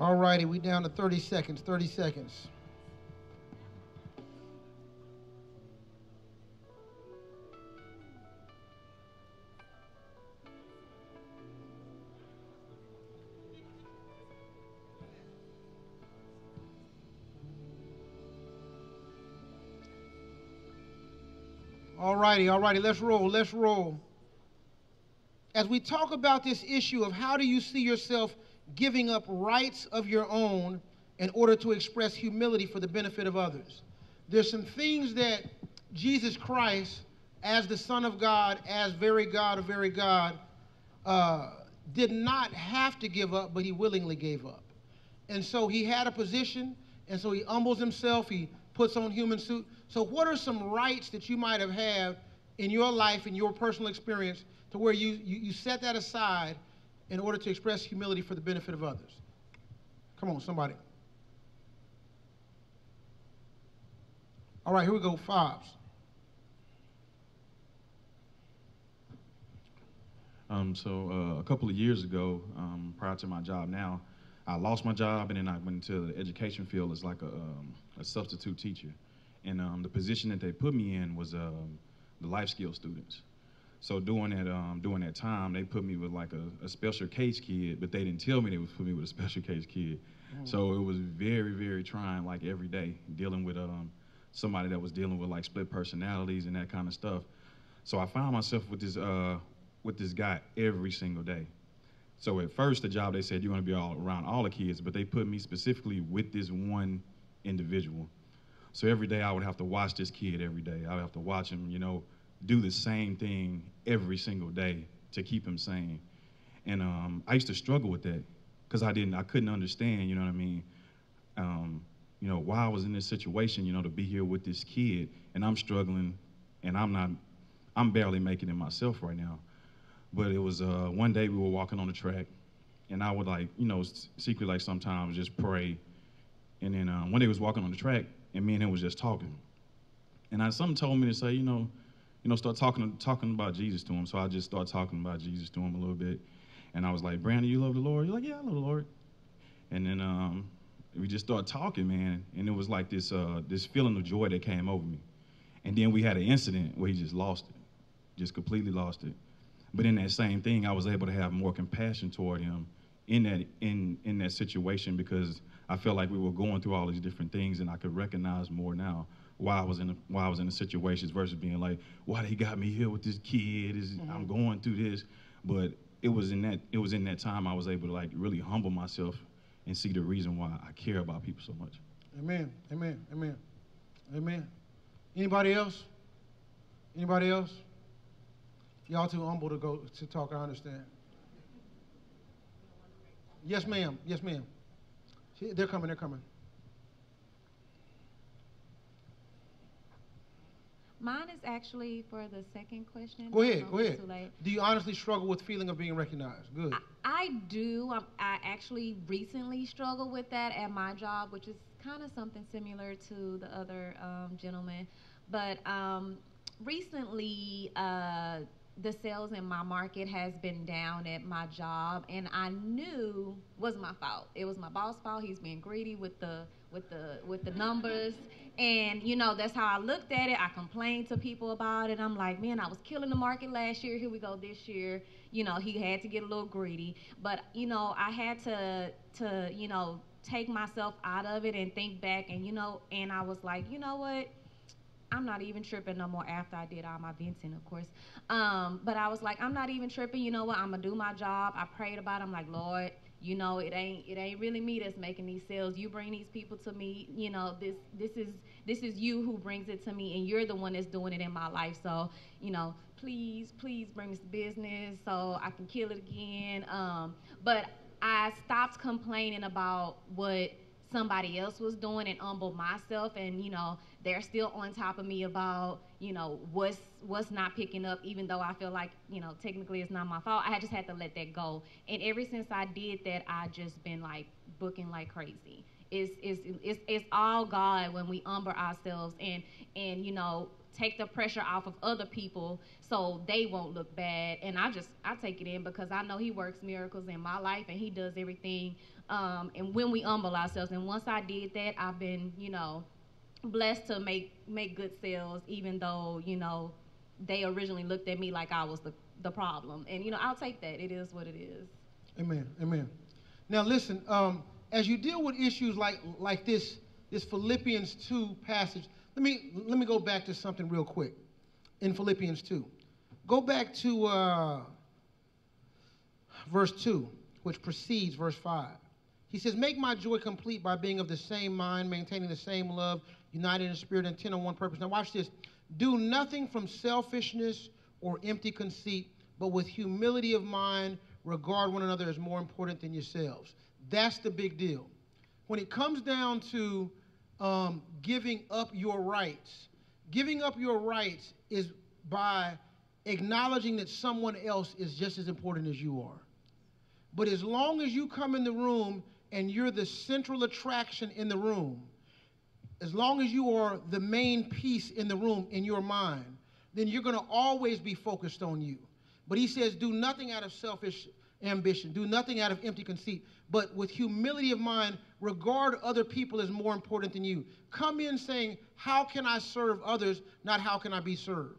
All righty, we down to thirty seconds, thirty seconds. All righty, all righty, let's roll, let's roll. As we talk about this issue of how do you see yourself giving up rights of your own in order to express humility for the benefit of others. There's some things that Jesus Christ, as the Son of God, as very God or very God, uh, did not have to give up, but he willingly gave up. And so he had a position, and so he humbles himself, he puts on human suit. So what are some rights that you might have had in your life, in your personal experience, to where you, you, you set that aside in order to express humility for the benefit of others? Come on, somebody. All right, here we go, Fobs. Um, so uh, a couple of years ago, um, prior to my job now, I lost my job, and then I went into the education field as like a, um, a substitute teacher. And um, the position that they put me in was um, the life skills students. So during that, um, during that time, they put me with like a, a special case kid, but they didn't tell me they would put me with a special case kid. Mm. So it was very, very trying, like every day, dealing with um, somebody that was dealing with like split personalities and that kind of stuff. So I found myself with this, uh, with this guy every single day. So at first the job, they said, you're gonna be all around all the kids, but they put me specifically with this one individual. So every day I would have to watch this kid every day. I would have to watch him, you know, do the same thing every single day to keep him sane. And um, I used to struggle with that because I didn't, I couldn't understand, you know what I mean? Um, you know, why I was in this situation, you know, to be here with this kid, and I'm struggling, and I'm not, I'm barely making it myself right now. But it was uh, one day we were walking on the track, and I would like, you know, secretly like sometimes just pray. And then um, one day we was walking on the track, and me and him was just talking. And I, something told me to say, you know, you know, start talking talking about Jesus to him. So I just started talking about Jesus to him a little bit. And I was like, Brandon, you love the Lord? He's like, yeah, I love the Lord. And then um, we just started talking, man. And it was like this uh, this feeling of joy that came over me. And then we had an incident where he just lost it, just completely lost it. But in that same thing, I was able to have more compassion toward him in that, in, in that situation, because I felt like we were going through all these different things, and I could recognize more now why I was in the, why I was in the situations versus being like, why they got me here with this kid? Is, mm-hmm. I'm going through this. But it was in that it was in that time I was able to like really humble myself and see the reason why I care about people so much. Amen. Amen. Amen. Amen. Anybody else? Anybody else? Y'all too humble to go to talk, I understand. Yes, ma'am. Yes, ma'am. They're coming. They're coming. Mine is actually for the second question. Go ahead, go ahead. Too late. Do you honestly struggle with feeling of being recognized? Good. I, I do. I'm, I actually recently struggled with that at my job, which is kind of something similar to the other um, gentleman. But um, recently, uh, the sales in my market has been down at my job, and I knew it was my fault. It was my boss' fault. He's being greedy with the with the with the numbers. And, you know, that's how I looked at it. I complained to people about it. I'm like, man, I was killing the market last year. Here we go this year. You know, he had to get a little greedy. But, you know, I had to, to you know, take myself out of it and think back. And, you know, and I was like, you know what? I'm not even tripping no more after I did all my venting, of course. Um, but I was like, I'm not even tripping. You know what? I'm going to do my job. I prayed about it. I'm like, Lord, you know, it ain't it ain't really me that's making these sales. You bring these people to me. You know, this this is this is you who brings it to me, and you're the one that's doing it in my life. So, you know, please, please bring this business so I can kill it again. Um, but I stopped complaining about what somebody else was doing and humbled myself, and, you know, they're still on top of me about, you know, what's what's not picking up, even though I feel like, you know, technically it's not my fault. I just had to let that go. And ever since I did that, I just been like booking like crazy. It's it's it's it's all God when we humble ourselves and and you know, take the pressure off of other people so they won't look bad. And I just I take it in because I know He works miracles in my life and He does everything. Um, and when we humble ourselves, and once I did that, I've been, you know, blessed to make make good sales, even though, you know, they originally looked at me like I was the, the problem. And, you know, I'll take that. It is what it is. Amen. Amen. Now, listen, um, as you deal with issues like like this, this Philippians two passage, let me let me go back to something real quick in Philippians two. Go back to uh, verse two, which precedes verse five. He says, make my joy complete by being of the same mind, maintaining the same love, united in spirit, intent on one purpose. Now watch this. Do nothing from selfishness or empty conceit, but with humility of mind, regard one another as more important than yourselves. That's the big deal. When it comes down to um, giving up your rights, giving up your rights is by acknowledging that someone else is just as important as you are. But as long as you come in the room and you're the central attraction in the room, as long as you are the main piece in the room in your mind, then you're going to always be focused on you. But he says, do nothing out of selfish ambition. Do nothing out of empty conceit. But with humility of mind, regard other people as more important than you. Come in saying, how can I serve others, not how can I be served?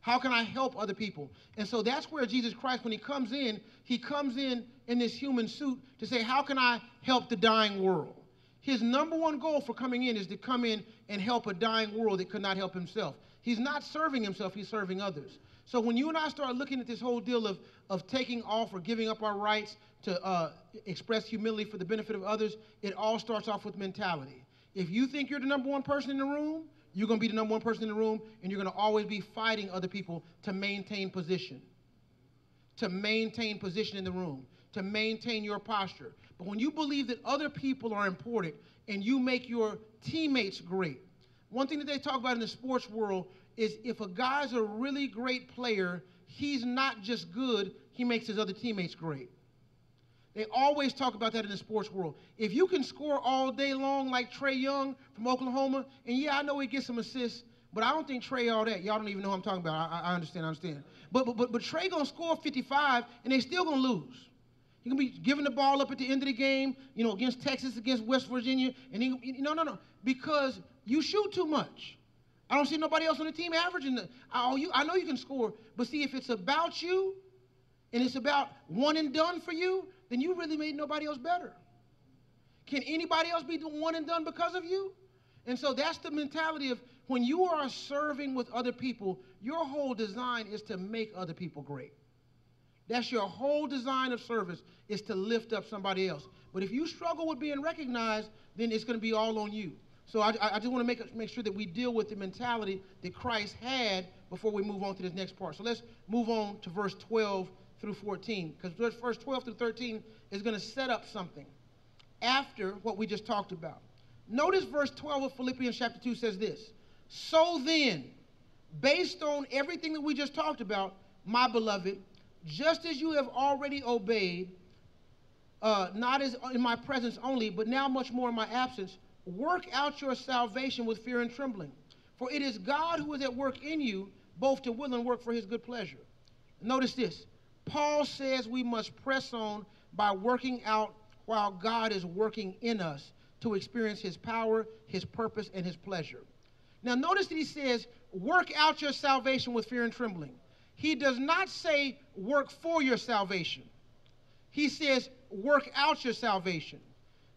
How can I help other people? And so that's where Jesus Christ, when he comes in, he comes in in this human suit to say, how can I help the dying world? His number one goal for coming in is to come in and help a dying world that could not help himself. He's not serving himself, he's serving others. So when you and I start looking at this whole deal of, of taking off or giving up our rights to uh, express humility for the benefit of others, it all starts off with mentality. If you think you're the number one person in the room, you're going to be the number one person in the room, and you're going to always be fighting other people to maintain position, to maintain position in the room, to maintain your posture. But when you believe that other people are important and you make your teammates great, one thing that they talk about in the sports world is if a guy's a really great player, he's not just good, he makes his other teammates great. They always talk about that in the sports world. If you can score all day long like Trae Young from Oklahoma, and yeah, I know he gets some assists, but I don't think Trae all that. Y'all don't even know who I'm talking about. I, I understand, I understand. But, but, but, but Trae going to score fifty-five, and they still going to lose. You're going to be giving the ball up at the end of the game, you know, against Texas, against West Virginia. And he, no, no, no, because you shoot too much. I don't see nobody else on the team averaging that. I, you, I know you can score, but see, if it's about you and it's about one and done for you, then you really made nobody else better. Can anybody else be doing one and done because of you? And so that's the mentality of when you are serving with other people, your whole design is to make other people great. That's your whole design of service, is to lift up somebody else. But if you struggle with being recognized, then it's going to be all on you. So I, I just want to make, make sure that we deal with the mentality that Christ had before we move on to this next part. So let's move on to verse twelve through fourteen, because verse twelve through thirteen is going to set up something after what we just talked about. Notice verse twelve of Philippians chapter two says this: so then, based on everything that we just talked about, my beloved, just as you have already obeyed, uh, not as in my presence only, but now much more in my absence, work out your salvation with fear and trembling. For it is God who is at work in you, both to will and work for his good pleasure. Notice this. Paul says we must press on by working out while God is working in us to experience his power, his purpose, and his pleasure. Now notice that he says, work out your salvation with fear and trembling. He does not say work for your salvation. He says work out your salvation.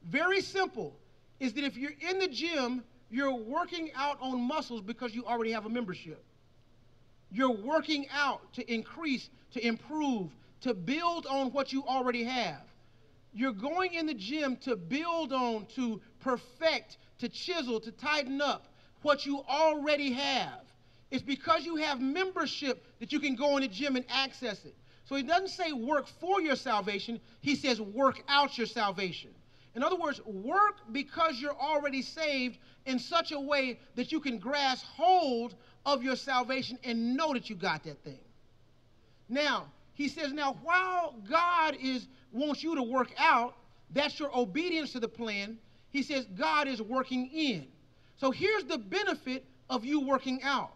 Very simple is that if you're in the gym, you're working out on muscles because you already have a membership. You're working out to increase, to improve, to build on what you already have. You're going in the gym to build on, to perfect, to chisel, to tighten up what you already have. It's because you have membership that you can go in the gym and access it. So he doesn't say work for your salvation. He says work out your salvation. In other words, work because you're already saved in such a way that you can grasp hold of your salvation and know that you got that thing. Now, he says, now while God is, wants you to work out, that's your obedience to the plan. He says God is working in. So here's the benefit of you working out.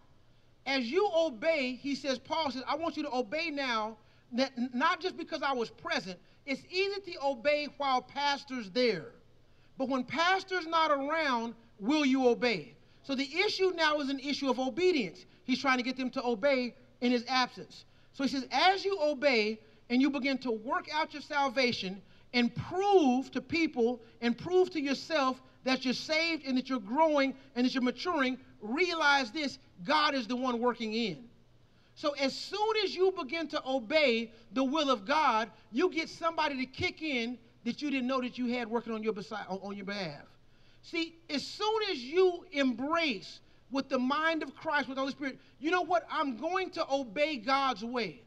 As you obey, he says, Paul says, I want you to obey now, that not just because I was present. It's easy to obey while pastor's there. But when pastor's not around, will you obey? So the issue now is an issue of obedience. He's trying to get them to obey in his absence. So he says, as you obey and you begin to work out your salvation and prove to people and prove to yourself that you're saved and that you're growing and that you're maturing, realize this, God is the one working in. So as soon as you begin to obey the will of God, you get somebody to kick in that you didn't know that you had working on your, on your behalf. See, as soon as you embrace with the mind of Christ, with the Holy Spirit, you know what? I'm going to obey God's way.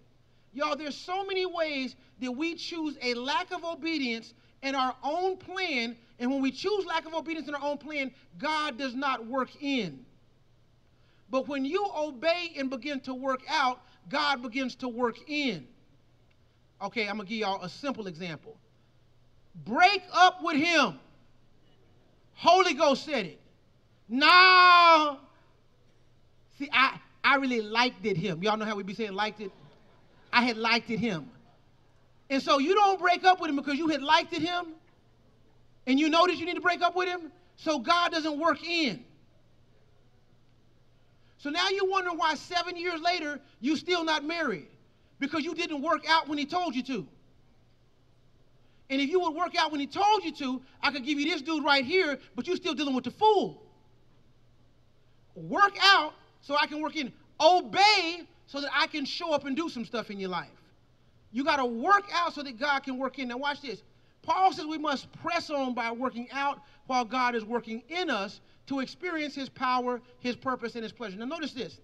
Y'all, there's so many ways that we choose a lack of obedience in our own plan, and when we choose lack of obedience in our own plan, God does not work in. But when you obey and begin to work out, God begins to work in. Okay, I'm going to give y'all a simple example. Break up with him. Holy Ghost said it. No. See, I, I really liked it him. Y'all know how we be saying liked it? I had liked it him. And so you don't break up with him because you had liked it him. And you know that you need to break up with him. So God doesn't work in. So now you're wondering why seven years later you're still not married, because you didn't work out when he told you to. And if you would work out when he told you to, I could give you this dude right here, but you're still dealing with the fool. Work out so I can work in. Obey so that I can show up and do some stuff in your life. You got to work out so that God can work in. Now watch this. Paul says we must press on by working out while God is working in us to experience his power, his purpose, and his pleasure. Now notice this.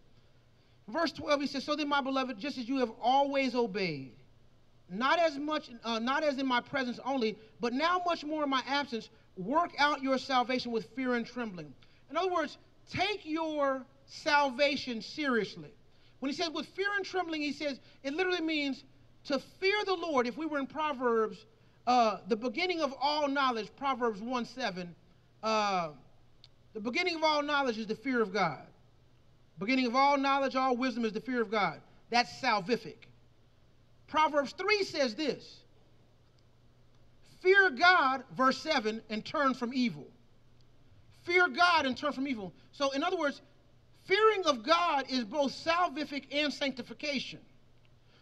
Verse twelve, he says, so then, my beloved, just as you have always obeyed, not as much, uh, not as in my presence only, but now much more in my absence, work out your salvation with fear and trembling. In other words, take your salvation seriously. When he says with fear and trembling, he says, it literally means to fear the Lord. If we were in Proverbs, uh, the beginning of all knowledge, Proverbs one seven, uh, the beginning of all knowledge is the fear of God. Beginning of all knowledge, all wisdom is the fear of God. That's salvific. Proverbs three says this. Fear God, verse seven, and turn from evil. Fear God and turn from evil. So in other words, fearing of God is both salvific and sanctification.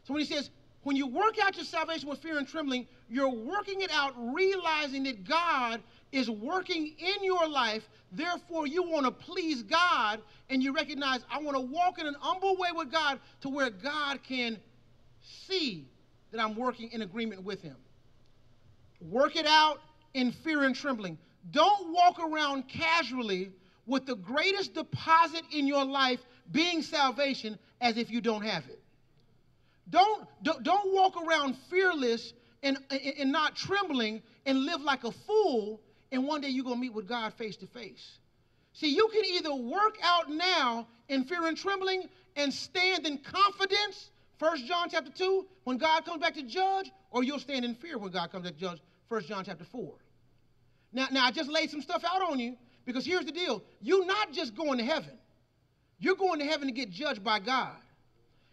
So when he says, when you work out your salvation with fear and trembling, you're working it out realizing that God is working in your life. Therefore, you want to please God, and you recognize, I want to walk in an humble way with God to where God can see that I'm working in agreement with him. Work it out in fear and trembling. Don't walk around casually with the greatest deposit in your life being salvation as if you don't have it. Don't, don't, don't walk around fearless and, and, and not trembling and live like a fool, and one day you're going to meet with God face to face. See, you can either work out now in fear and trembling and stand in confidence, First John chapter two, when God comes back to judge, or you'll stand in fear when God comes back to judge, First John chapter four. Now, now, I just laid some stuff out on you, because here's the deal. You're not just going to heaven. You're going to heaven to get judged by God.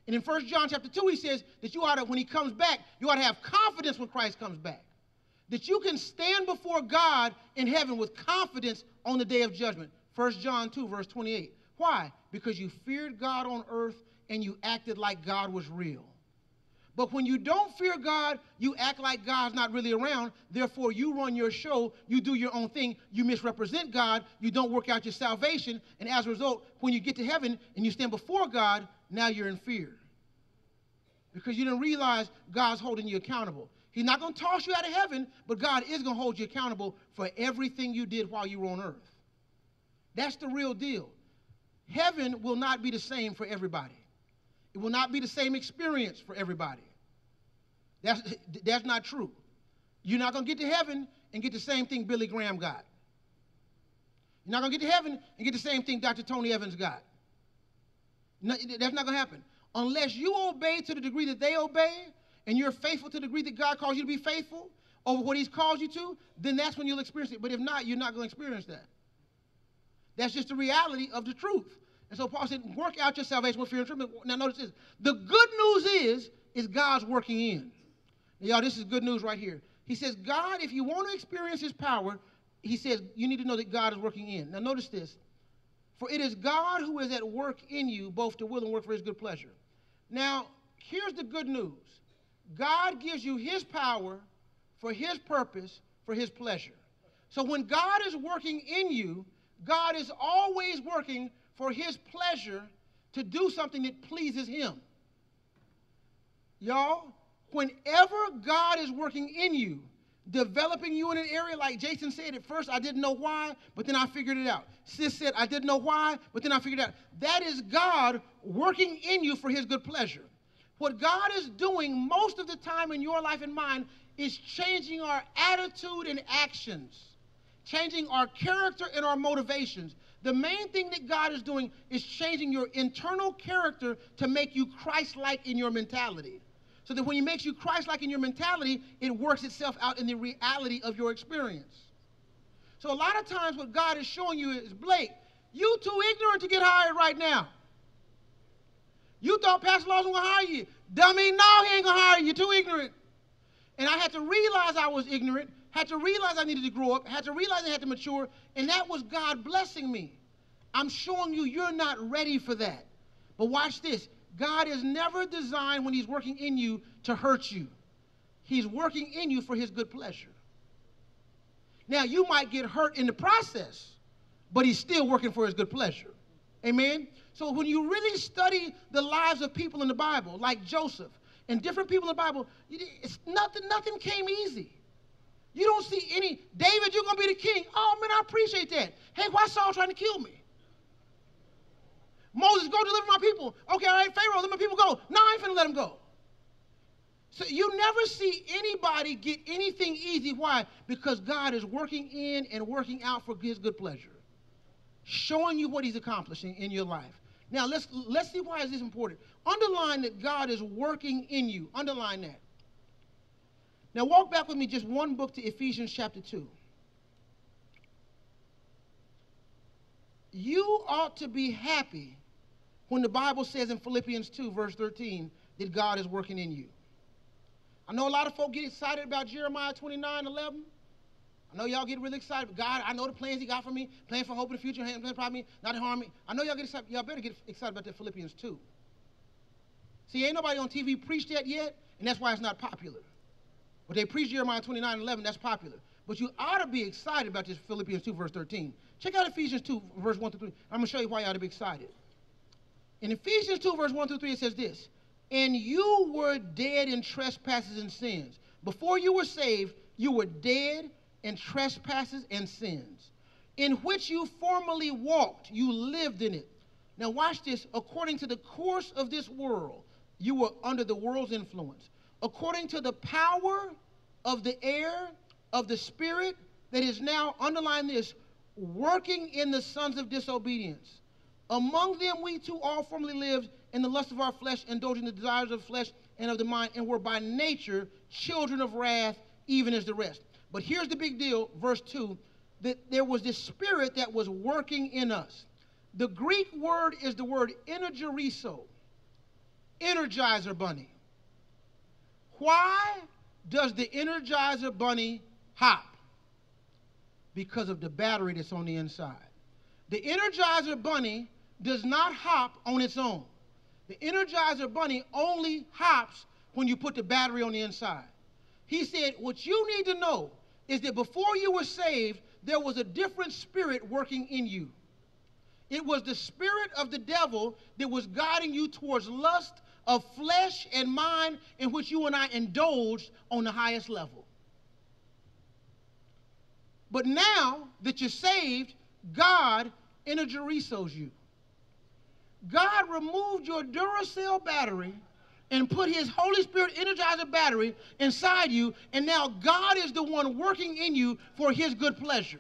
And in First John chapter two, he says that you ought to, when he comes back, you ought to have confidence when Christ comes back, that you can stand before God in heaven with confidence on the day of judgment. First John two, verse twenty-eight. Why? Because you feared God on earth and you acted like God was real. But when you don't fear God, you act like God's not really around. Therefore, you run your show, you do your own thing, you misrepresent God, you don't work out your salvation, and as a result, when you get to heaven and you stand before God, now you're in fear. Because you didn't realize God's holding you accountable. He's not going to toss you out of heaven, but God is going to hold you accountable for everything you did while you were on earth. That's the real deal. Heaven will not be the same for everybody. It will not be the same experience for everybody. That's, that's not true. You're not going to get to heaven and get the same thing Billy Graham got. You're not going to get to heaven and get the same thing Doctor Tony Evans got. No, that's not going to happen. Unless you obey to the degree that they obey, and you're faithful to the degree that God calls you to be faithful over what he's called you to, then that's when you'll experience it. But if not, you're not going to experience that. That's just the reality of the truth. And so Paul said, work out your salvation with fear and trembling. Now notice this. The good news is, is God's working in. Now, y'all, this is good news right here. He says, God, if you want to experience his power, he says, you need to know that God is working in. Now notice this. For it is God who is at work in you, both to will and work for his good pleasure. Now, here's the good news. God gives you his power for his purpose, for his pleasure. So when God is working in you, God is always working for his pleasure to do something that pleases him. Y'all, whenever God is working in you, developing you in an area, like Jason said, at first I didn't know why, but then I figured it out. Sis said, I didn't know why, but then I figured it out. That is God working in you for his good pleasure. What God is doing most of the time in your life and mine is changing our attitude and actions, changing our character and our motivations. The main thing that God is doing is changing your internal character to make you Christ-like in your mentality. So that when he makes you Christ-like in your mentality, it works itself out in the reality of your experience. So a lot of times what God is showing you is, Blake, you too ignorant to get hired right now. You thought Pastor Lawson was going to hire you. Dummy, no, he ain't going to hire you. You're too ignorant. And I had to realize I was ignorant, had to realize I needed to grow up, had to realize I had to mature, and that was God blessing me. I'm showing you you're not ready for that. But watch this. God is never designed when he's working in you to hurt you. He's working in you for his good pleasure. Now, you might get hurt in the process, but he's still working for his good pleasure. Amen? So when you really study the lives of people in the Bible, like Joseph and different people in the Bible, it's nothing, nothing came easy. You don't see any, David, you're going to be the king. Oh, man, I appreciate that. Hey, why Saul trying to kill me? Moses, go deliver my people. Okay, all right, Pharaoh, let my people go. No, I ain't finna let them go. So you never see anybody get anything easy. Why? Because God is working in and working out for his good pleasure, showing you what he's accomplishing in your life. Now, let's, let's see why is this important. Underline that God is working in you. Underline that. Now, walk back with me just one book to Ephesians chapter two. You ought to be happy when the Bible says in Philippians two, verse thirteen, that God is working in you. I know a lot of folk get excited about Jeremiah twenty-nine, eleven. I know y'all get really excited. But God, I know the plans he got for me, plans for hope in the future, plans for me, not to harm me. I know y'all get excited. Y'all better get excited about that Philippians two. See, ain't nobody on T V preached that yet, and that's why it's not popular. But they preach Jeremiah twenty-nine, eleven, that's popular. But you ought to be excited about this Philippians two, verse thirteen. Check out Ephesians two, verse one through three. I'm going to show you why you ought to be excited. In Ephesians two, verse one through three, it says this. And you were dead in trespasses and sins. Before you were saved, you were dead in trespasses and sins, in which you formerly walked. You lived in it. Now watch this. According to the course of this world, you were under the world's influence. According to the power of the air, of the spirit that is now, underline this, working in the sons of disobedience. Among them we too all formerly lived in the lust of our flesh, indulging the desires of the flesh and of the mind, and were by nature children of wrath, even as the rest. But here's the big deal, verse two, that there was this spirit that was working in us. The Greek word is the word energizo, Energizer Bunny. Why does the Energizer Bunny hop? Because of the battery that's on the inside. The Energizer Bunny does not hop on its own. The Energizer Bunny only hops when you put the battery on the inside. He said, what you need to know is that before you were saved, there was a different spirit working in you. It was the spirit of the devil that was guiding you towards lust of flesh and mind, in which you and I indulged on the highest level. But now that you're saved, God energizes you. God removed your Duracell battery and put his Holy Spirit energizer battery inside you, and now God is the one working in you for his good pleasure.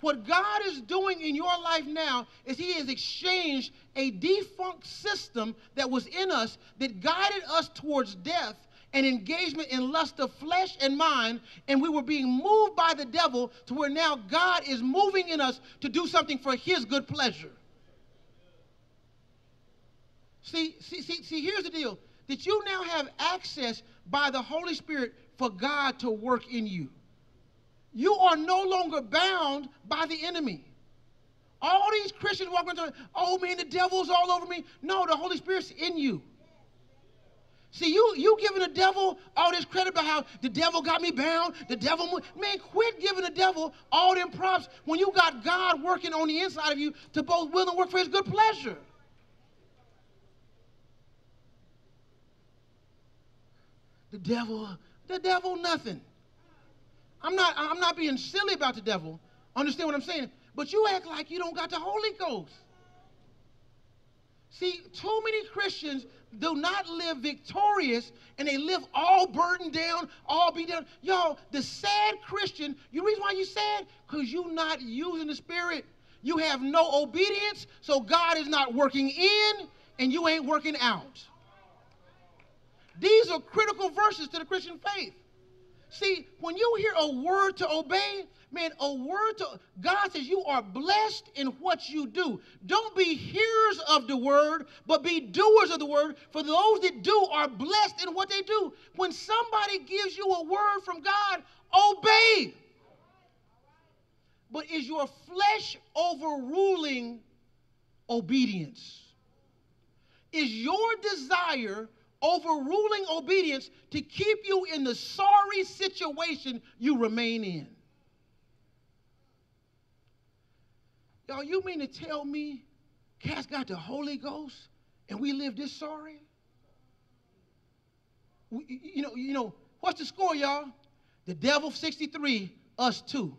What God is doing in your life now is he has exchanged a defunct system that was in us that guided us towards death and engagement in lust of flesh and mind, and we were being moved by the devil, to where now God is moving in us to do something for his good pleasure. See, see, see, see, here's the deal, that you now have access by the Holy Spirit for God to work in you. You are no longer bound by the enemy. All these Christians walking around, oh man, the devil's all over me. No, the Holy Spirit's in you. See, you, you giving the devil all this credit about how the devil got me bound, the devil moved. Man, quit giving the devil all them props when you got God working on the inside of you to both will and work for his good pleasure. The devil, the devil, nothing. I'm not, I'm not being silly about the devil. Understand what I'm saying? But you act like you don't got the Holy Ghost. See, too many Christians do not live victorious, and they live all burdened down, all beat down. Yo, the sad Christian, the reason why you sad? Because you're not using the Spirit. You have no obedience, so God is not working in, and you ain't working out. These are critical verses to the Christian faith. See, when you hear a word to obey, man, a word to, God says you are blessed in what you do. Don't be hearers of the word, but be doers of the word. For those that do are blessed in what they do. When somebody gives you a word from God, obey. But is your flesh overruling obedience? Is your desire overruling obedience to keep you in the sorry situation you remain in? Y'all, you mean to tell me Cass got the Holy Ghost and we live this sorry? We, you know, you know, what's the score, y'all? The devil sixty-three, us two.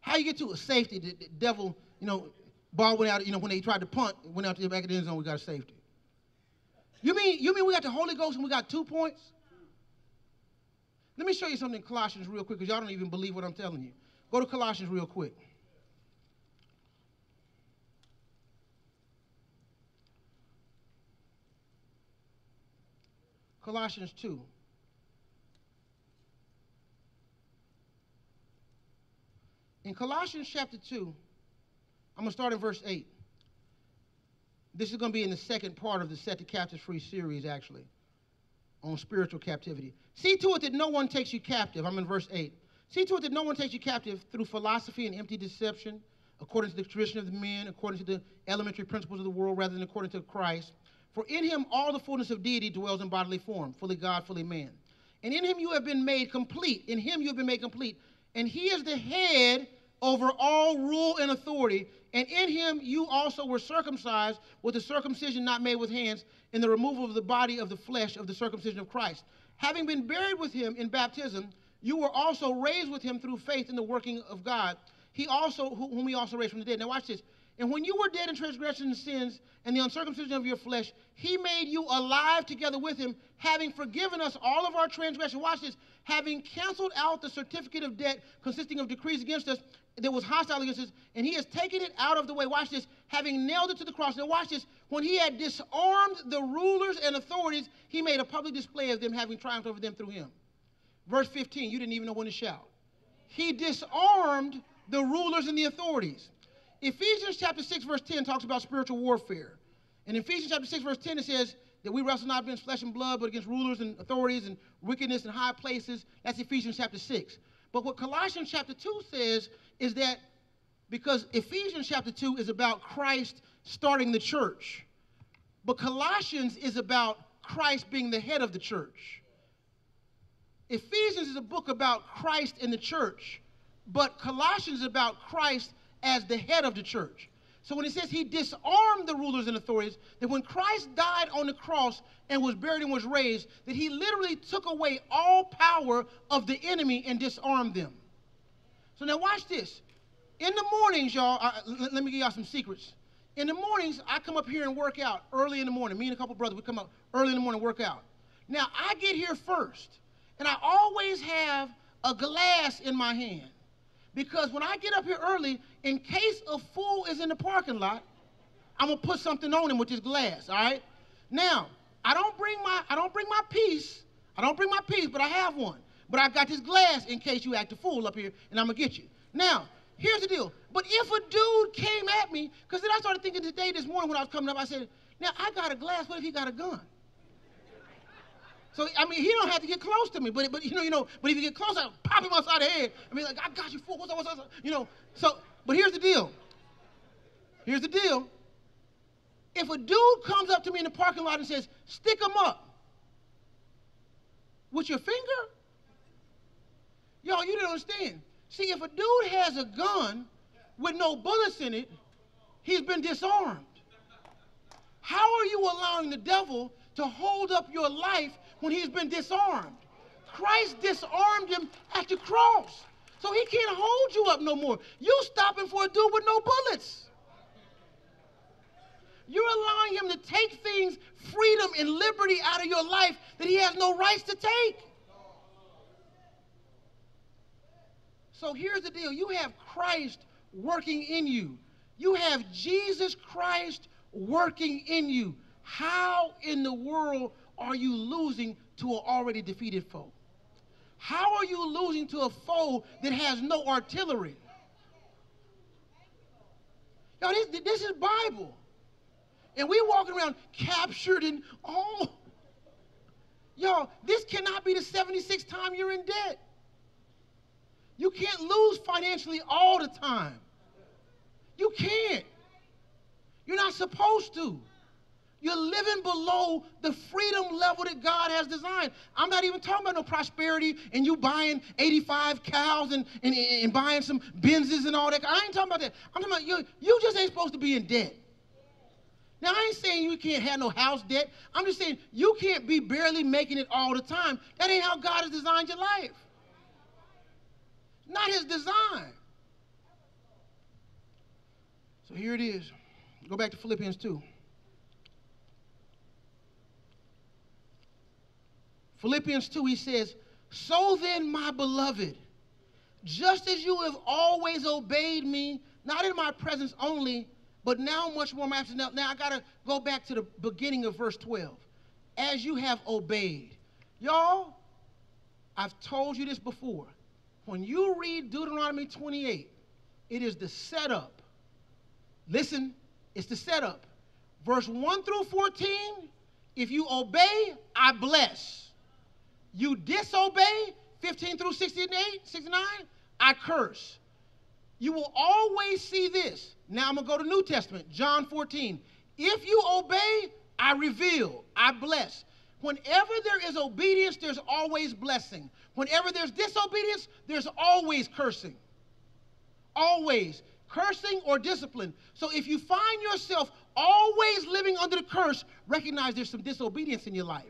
How you get to a safety? The, the devil, you know, ball went out, you know, when they tried to punt, it went out to the back of the end zone, we got a safety. You mean, you mean we got the Holy Ghost and we got two points? Let me show you something in Colossians real quick, because y'all don't even believe what I'm telling you. Go to Colossians real quick. Colossians two. In Colossians chapter two, I'm going to start in verse eight. This is going to be in the second part of the Set the Captives Free series, actually, on spiritual captivity. See to it that no one takes you captive. I'm in verse eight. See to it that no one takes you captive through philosophy and empty deception, according to the tradition of the men, according to the elementary principles of the world, rather than according to Christ. For in him all the fullness of deity dwells in bodily form, fully God, fully man. And in him you have been made complete. In him you have been made complete. And he is the head over all rule and authority, And in him you also were circumcised with the circumcision not made with hands, in the removal of the body of the flesh of the circumcision of Christ. Having been buried with him in baptism, you were also raised with him through faith in the working of God, he also, whom he also raised from the dead. Now watch this. And when you were dead in transgressions and sins and the uncircumcision of your flesh, he made you alive together with him, having forgiven us all of our transgression. Watch this. Having canceled out the certificate of debt consisting of decrees against us that was hostile against us, and he has taken it out of the way. Watch this. Having nailed it to the cross. Now watch this. When he had disarmed the rulers and authorities, he made a public display of them, having triumphed over them through him. Verse fifteen, you didn't even know when to shout. He disarmed the rulers and the authorities. Ephesians chapter six, verse ten talks about spiritual warfare. In Ephesians chapter six, verse ten, it says that we wrestle not against flesh and blood, but against rulers and authorities and wickedness in high places. That's Ephesians chapter six. But what Colossians chapter two says is that, because Ephesians chapter two is about Christ starting the church, but Colossians is about Christ being the head of the church. Ephesians is a book about Christ and the church, but Colossians is about Christ as the head of the church. So when it says he disarmed the rulers and authorities, that when Christ died on the cross and was buried and was raised, that he literally took away all power of the enemy and disarmed them. So now watch this. In the mornings, y'all, I, let, let me give y'all some secrets. In the mornings, I come up here and work out early in the morning. Me and a couple brothers, we come up early in the morning and work out. Now, I get here first, and I always have a glass in my hand. Because when I get up here early, in case a fool is in the parking lot, I'm gonna put something on him with this glass. All right. Now I don't bring my I don't bring my piece. I don't bring my piece, but I have one. But I've got this glass in case you act a fool up here, and I'm gonna get you. Now here's the deal. But if a dude came at me, because then I started thinking today, this morning when I was coming up, I said, now I got a glass. What if he got a gun? So, I mean, he don't have to get close to me, but, but you know, you know, but if you get close, I'll pop him outside the head. I mean, like, I got you, fool, what's up, what's up, you know. So, but here's the deal. Here's the deal. If a dude comes up to me in the parking lot and says, stick him up with your finger, y'all, you don't understand. See, if a dude has a gun with no bullets in it, he's been disarmed. How are you allowing the devil to hold up your life when he's been disarmed? Christ disarmed him at the cross. So he can't hold you up no more. You're stopping for a dude with no bullets. You're allowing him to take things, freedom and liberty out of your life that he has no rights to take. So here's the deal. You have Christ working in you. You have Jesus Christ working in you. How in the world are you losing to an already defeated foe? How are you losing to a foe that has no artillery? Yo, this, this is Bible. And we walking around captured and oh. Y'all, this cannot be the seventy-sixth time you're in debt. You can't lose financially all the time. You can't. You're not supposed to. You're living below the freedom level that God has designed. I'm not even talking about no prosperity and you buying eighty-five cows and, and, and buying some Benzes and all that. I ain't talking about that. I'm talking about you, you just ain't supposed to be in debt. Now, I ain't saying you can't have no house debt. I'm just saying you can't be barely making it all the time. That ain't how God has designed your life. Not his design. So here it is. Go back to Philippians two. Philippians two, he says, so then, my beloved, just as you have always obeyed me, not in my presence only, but now much more in my absence. Now, now I got to go back to the beginning of verse twelve. As you have obeyed. Y'all, I've told you this before. When you read Deuteronomy twenty-eight, it is the setup. Listen, it's the setup. Verse one through fourteen, if you obey, I bless. You disobey, fifteen through sixty-eight, sixty-nine, I curse. You will always see this. Now I'm going to go to New Testament, John fourteen. If you obey, I reveal, I bless. Whenever there is obedience, there's always blessing. Whenever there's disobedience, there's always cursing. Always. cursing or discipline. So if you find yourself always living under the curse, recognize there's some disobedience in your life.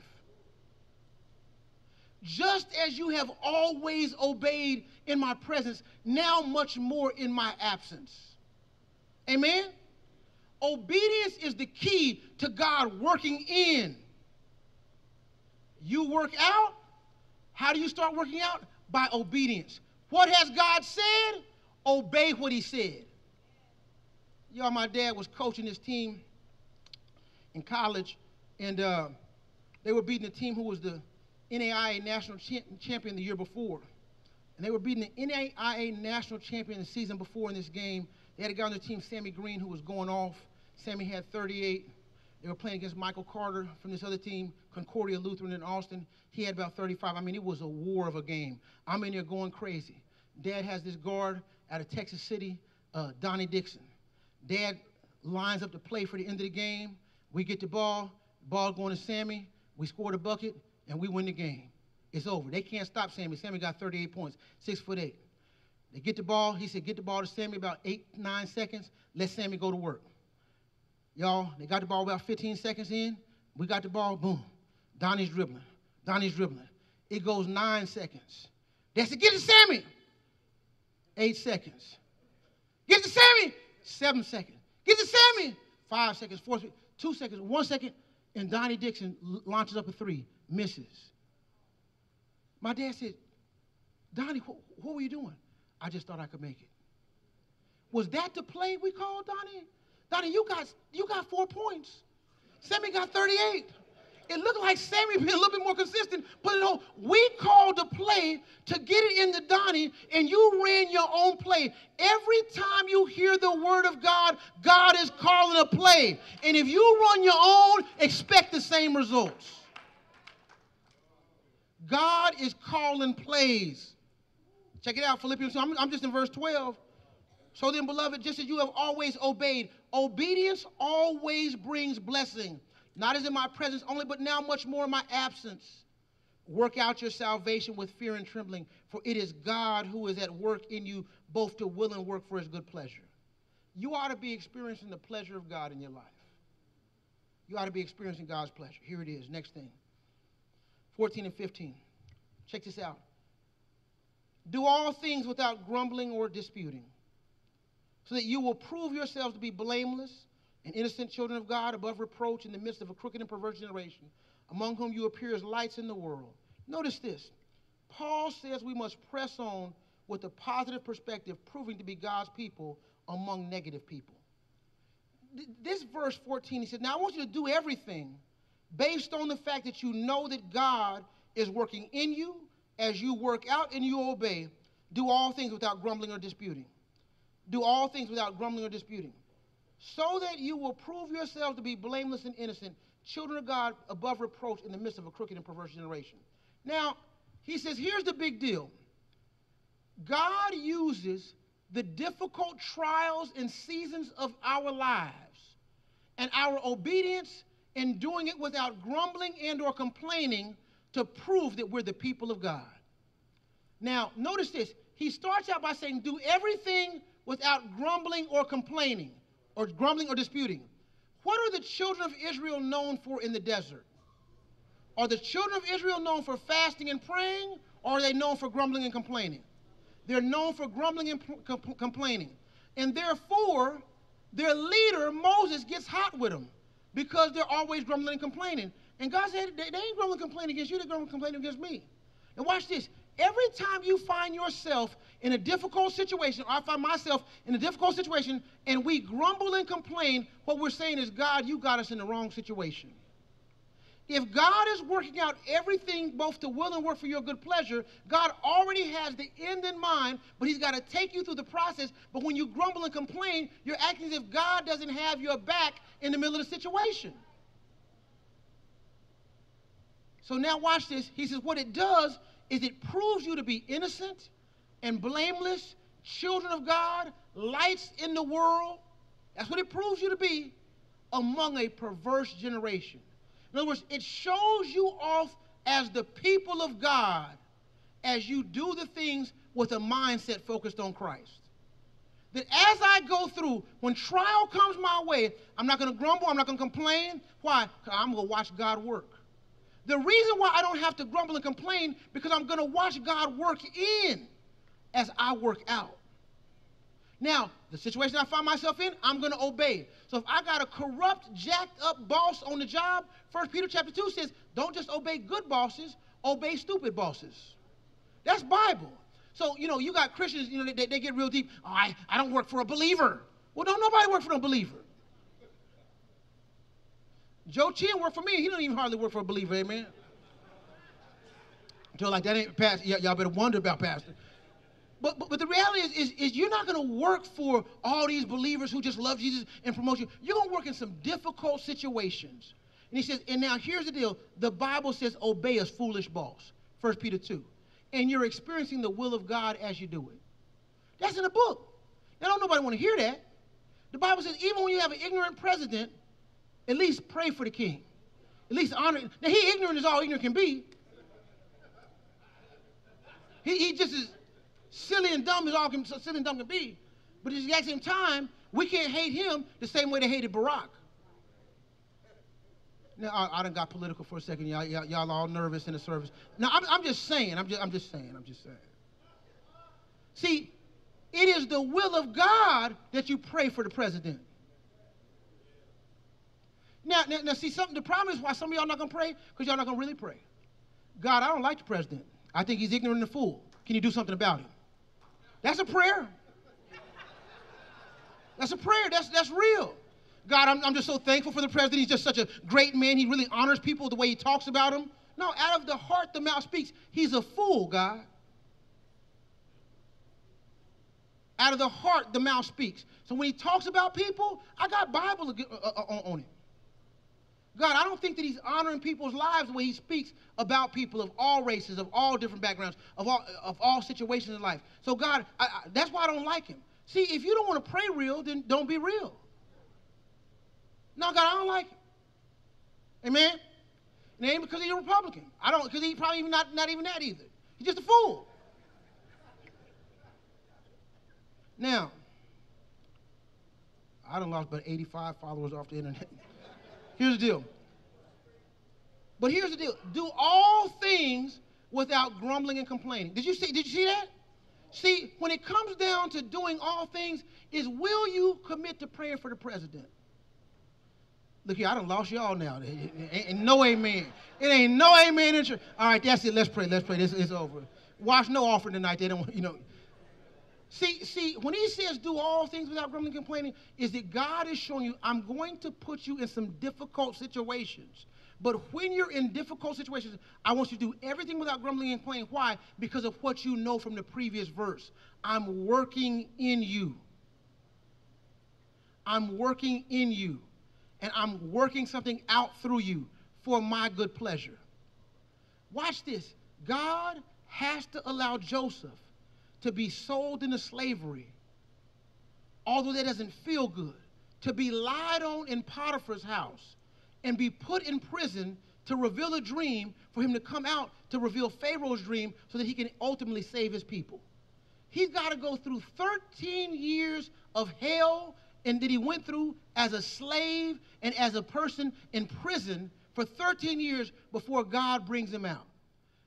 Just as you have always obeyed in my presence, now much more in my absence. Amen? Obedience is the key to God working in. You work out. How do you start working out? By obedience. What has God said? Obey what he said. Y'all, my dad was coaching his team in college, and uh, they were beating a team who was the N A I A national cha- champion the year before. And they were beating the N A I A national champion the season before in this game. They had a guy on their team, Sammy Green, who was going off. Sammy had thirty-eight. They were playing against Michael Carter from this other team, Concordia Lutheran in Austin. He had about thirty-five. I mean, it was a war of a game. I'm in there going crazy. Dad has this guard out of Texas City, uh, Donnie Dixon. Dad lines up to play for the end of the game. We get the ball. Ball going to Sammy. We score the bucket, and we win the game. It's over. They can't stop Sammy. Sammy got thirty-eight points, six foot eight. They get the ball. He said, get the ball to Sammy about eight, nine seconds. Let Sammy go to work. Y'all, they got the ball about fifteen seconds in. We got the ball. Boom. Donnie's dribbling. Donnie's dribbling. It goes nine seconds. They said, get to Sammy. Eight seconds. Get to Sammy. Seven seconds. Get to Sammy. Five seconds, four seconds, two seconds, one second. And Donnie Dixon launches up a three. Misses. My dad said, Donnie, wh- what were you doing? I just thought I could make it. Was that the play we called, Donnie? Donnie, you got you got four points. Sammy got thirty-eight. It looked like Sammy been a little bit more consistent, but you know, we called the play to get it into Donnie, and you ran your own play. Every time you hear the word of God, God is calling a play. And if you run your own, expect the same results. God is calling plays. Check it out, Philippians two. I'm, I'm just in verse twelve. So then, beloved, just as you have always obeyed, obedience always brings blessing. Not as in my presence only, but now much more in my absence. Work out your salvation with fear and trembling, for it is God who is at work in you, both to will and work for his good pleasure. You ought to be experiencing the pleasure of God in your life. You ought to be experiencing God's pleasure. Here it is, next thing. fourteen and fifteen. Check this out. Do all things without grumbling or disputing, so that you will prove yourselves to be blameless and innocent children of God, above reproach in the midst of a crooked and perverse generation, among whom you appear as lights in the world. Notice this. Paul says we must press on with a positive perspective, proving to be God's people among negative people. This verse fourteen, he said, now I want you to do everything based on the fact that you know that God is working in you as you work out and you obey. Do all things without grumbling or disputing. Do all things without grumbling or disputing. So that you will prove yourselves to be blameless and innocent, children of God, above reproach in the midst of a crooked and perverse generation. Now, he says, here's the big deal. God uses the difficult trials and seasons of our lives and our obedience and doing it without grumbling and or complaining to prove that we're the people of God. Now, notice this. He starts out by saying, do everything without grumbling or complaining, or grumbling or disputing. What are the children of Israel known for in the desert? Are the children of Israel known for fasting and praying, or are they known for grumbling and complaining? They're known for grumbling and pl- com- complaining. And therefore, their leader, Moses, gets hot with them, because they're always grumbling and complaining. And God said, they, they ain't grumbling and complaining against you, they're grumbling and complaining against me. And watch this. Every time you find yourself in a difficult situation, or I find myself in a difficult situation, and we grumble and complain, what we're saying is, God, you got us in the wrong situation. If God is working out everything, both to will and work for your good pleasure, God already has the end in mind, but he's got to take you through the process. But when you grumble and complain, you're acting as if God doesn't have your back in the middle of the situation. So now watch this. He says what it does is it proves you to be innocent and blameless, children of God, lights in the world. That's what it proves you to be among a perverse generation. In other words, it shows you off as the people of God as you do the things with a mindset focused on Christ. that as I go through, when trial comes my way, I'm not going to grumble. I'm not going to complain. Why? Because I'm going to watch God work. The reason why I don't have to grumble and complain, because I'm going to watch God work in as I work out. Now, the situation I find myself in, I'm going to obey. So if I got a corrupt, jacked up boss on the job, First Peter chapter two says, don't just obey good bosses, obey stupid bosses. That's Bible. So, you know, you got Christians, you know, they, they get real deep. Oh, I, I don't work for a believer. Well, don't nobody work for no believer. Joe Chin worked for me. He don't even hardly work for a believer, amen? Joe, like, that ain't Pastor. Y'all better wonder about Pastor. But, but, but the reality is, is, is you're not going to work for all these believers who just love Jesus and promote you. You're going to work in some difficult situations. And he says, and now here's the deal. The Bible says, obey us, foolish boss, First Peter two. And you're experiencing the will of God as you do it. That's in the book. Now, don't nobody want to hear that. The Bible says, even when you have an ignorant president, at least pray for the king. At least honor. Now, he ignorant as all ignorant can be. He, he just is... silly and dumb as all can, silly and dumb can be, but at the exact same time, we can't hate him the same way they hated Barack. Now, I, I done got political for a second. Y'all, y'all, y'all all nervous in the service. Now, I'm, I'm just saying. I'm just, I'm just saying. I'm just saying. See, it is the will of God that you pray for the president. Now, now, now see, something. The problem is why some of y'all not gonna pray, because y'all not gonna really pray. God, I don't like the president. I think he's ignorant and a fool. Can you do something about it? That's a prayer. That's a prayer. That's, that's real. God, I'm, I'm just so thankful for the president. He's just such a great man. He really honors people the way he talks about them. No, out of the heart, the mouth speaks. He's a fool, God. Out of the heart, the mouth speaks. So when he talks about people, I got Bible on it. God, I don't think that he's honoring people's lives the way he speaks about people of all races, of all different backgrounds, of all, of all situations in life. So, God, I, I, that's why I don't like him. See, if you don't want to pray real, then don't be real. No, God, I don't like him. Amen? And it ain't because he's a Republican. I don't, because he's probably even not, not even that either. He's just a fool. Now, I done lost about eighty-five followers off the internet. Here's the deal. But here's the deal. Do all things without grumbling and complaining. Did you see, did you see that? See, when it comes down to doing all things, is will you commit to prayer for the president? Look here, I done lost y'all now. Ain't no amen. It ain't no amen in church. All right, that's it. Let's pray. Let's pray. This is over. Watch no offering tonight. They don't want, you know. See, see, when he says do all things without grumbling and complaining, is that God is showing you, I'm going to put you in some difficult situations. But when you're in difficult situations, I want you to do everything without grumbling and complaining. Why? Because of what you know from the previous verse. I'm working in you. I'm working in you. And I'm working something out through you for my good pleasure. Watch this. God has to allow Joseph to be sold into slavery, although that doesn't feel good, to be lied on in Potiphar's house and be put in prison to reveal a dream, for him to come out to reveal Pharaoh's dream so that he can ultimately save his people. He's got to go through thirteen years of hell, and that he went through as a slave and as a person in prison for thirteen years before God brings him out.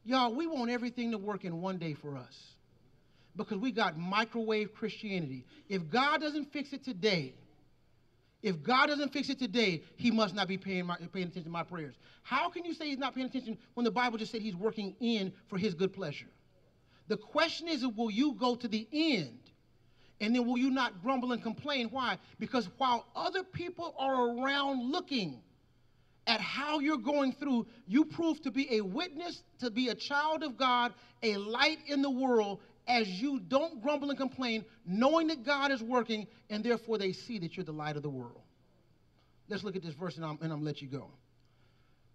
Y'all, we want everything to work in one day for us, because we got microwave Christianity. If God doesn't fix it today, if God doesn't fix it today, he must not be paying, my, paying attention to my prayers. How can you say he's not paying attention when the Bible just said he's working in for his good pleasure? The question is, will you go to the end? And then will you not grumble and complain? Why? Because while other people are around looking at how you're going through, you prove to be a witness, to be a child of God, a light in the world, as you don't grumble and complain, knowing that God is working, and therefore they see that you're the light of the world. Let's look at this verse, and I'm, and I'm let you go.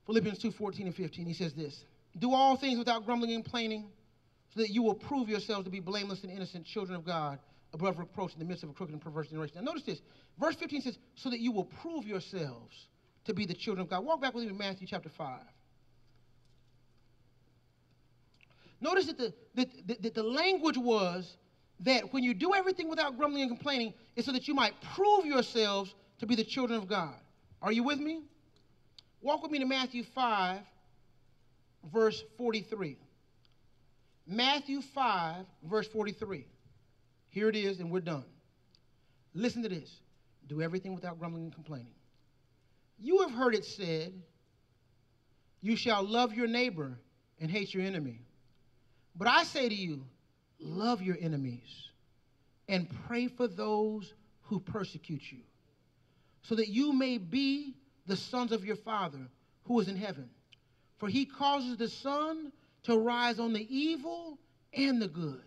Philippians two, fourteen and fifteen, he says this, do all things without grumbling and complaining, so that you will prove yourselves to be blameless and innocent children of God, above reproach in the midst of a crooked and perverse generation. Now notice this, verse fifteen says, so that you will prove yourselves to be the children of God. Walk back with me to Matthew chapter five. Notice that the, that, that, that the language was that when you do everything without grumbling and complaining, it's so that you might prove yourselves to be the children of God. Are you with me? Walk with me to Matthew five, verse forty-three. Matthew five, verse forty-three. Here it is, and we're done. Listen to this. Do everything without grumbling and complaining. You have heard it said, you shall love your neighbor and hate your enemy. But I say to you, love your enemies and pray for those who persecute you, so that you may be the sons of your Father who is in heaven. For he causes the sun to rise on the evil and the good.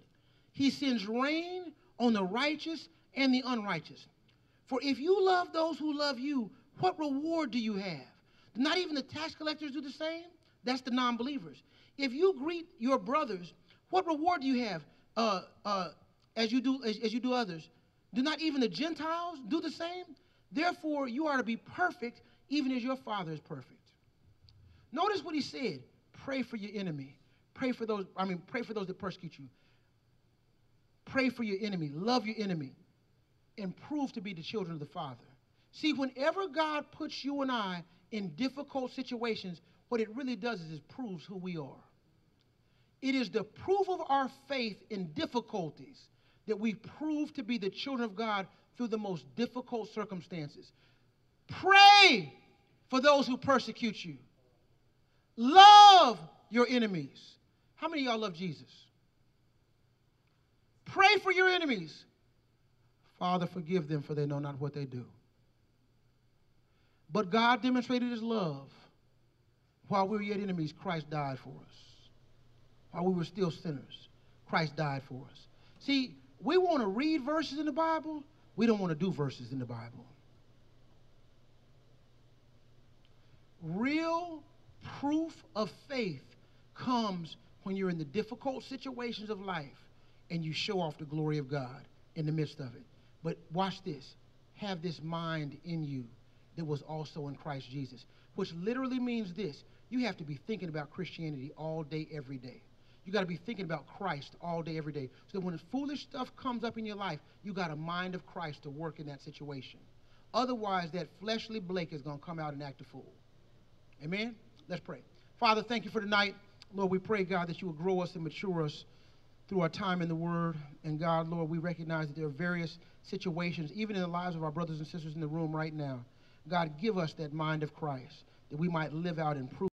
He sends rain on the righteous and the unrighteous. For if you love those who love you, what reward do you have? Not even the tax collectors do the same? That's the non-believers. If you greet your brothers, what reward do you have uh, uh, as you do as, as you do others? Do not even the Gentiles do the same? Therefore, you are to be perfect, even as your Father is perfect. Notice what he said. Pray for your enemy. Pray for those, I mean, pray for those that persecute you. Pray for your enemy. Love your enemy. And prove to be the children of the Father. See, whenever God puts you and I in difficult situations, what it really does is it proves who we are. It is the proof of our faith in difficulties that we prove to be the children of God through the most difficult circumstances. Pray for those who persecute you. Love your enemies. How many of y'all love Jesus? Pray for your enemies. Father, forgive them, for they know not what they do. But God demonstrated his love. While we were yet enemies, Christ died for us. While we were still sinners, Christ died for us. See, we want to read verses in the Bible. We don't want to do verses in the Bible. Real proof of faith comes when you're in the difficult situations of life and you show off the glory of God in the midst of it. But watch this. Have this mind in you that was also in Christ Jesus, which literally means this. You have to be thinking about Christianity all day, every day. You got to be thinking about Christ all day, every day. So that when foolish stuff comes up in your life, you got a mind of Christ to work in that situation. Otherwise, that fleshly Blake is going to come out and act a fool. Amen? Let's pray. Father, thank you for tonight. Lord, we pray, God, that you will grow us and mature us through our time in the Word. And God, Lord, we recognize that there are various situations, even in the lives of our brothers and sisters in the room right now. God, give us that mind of Christ that we might live out and prove.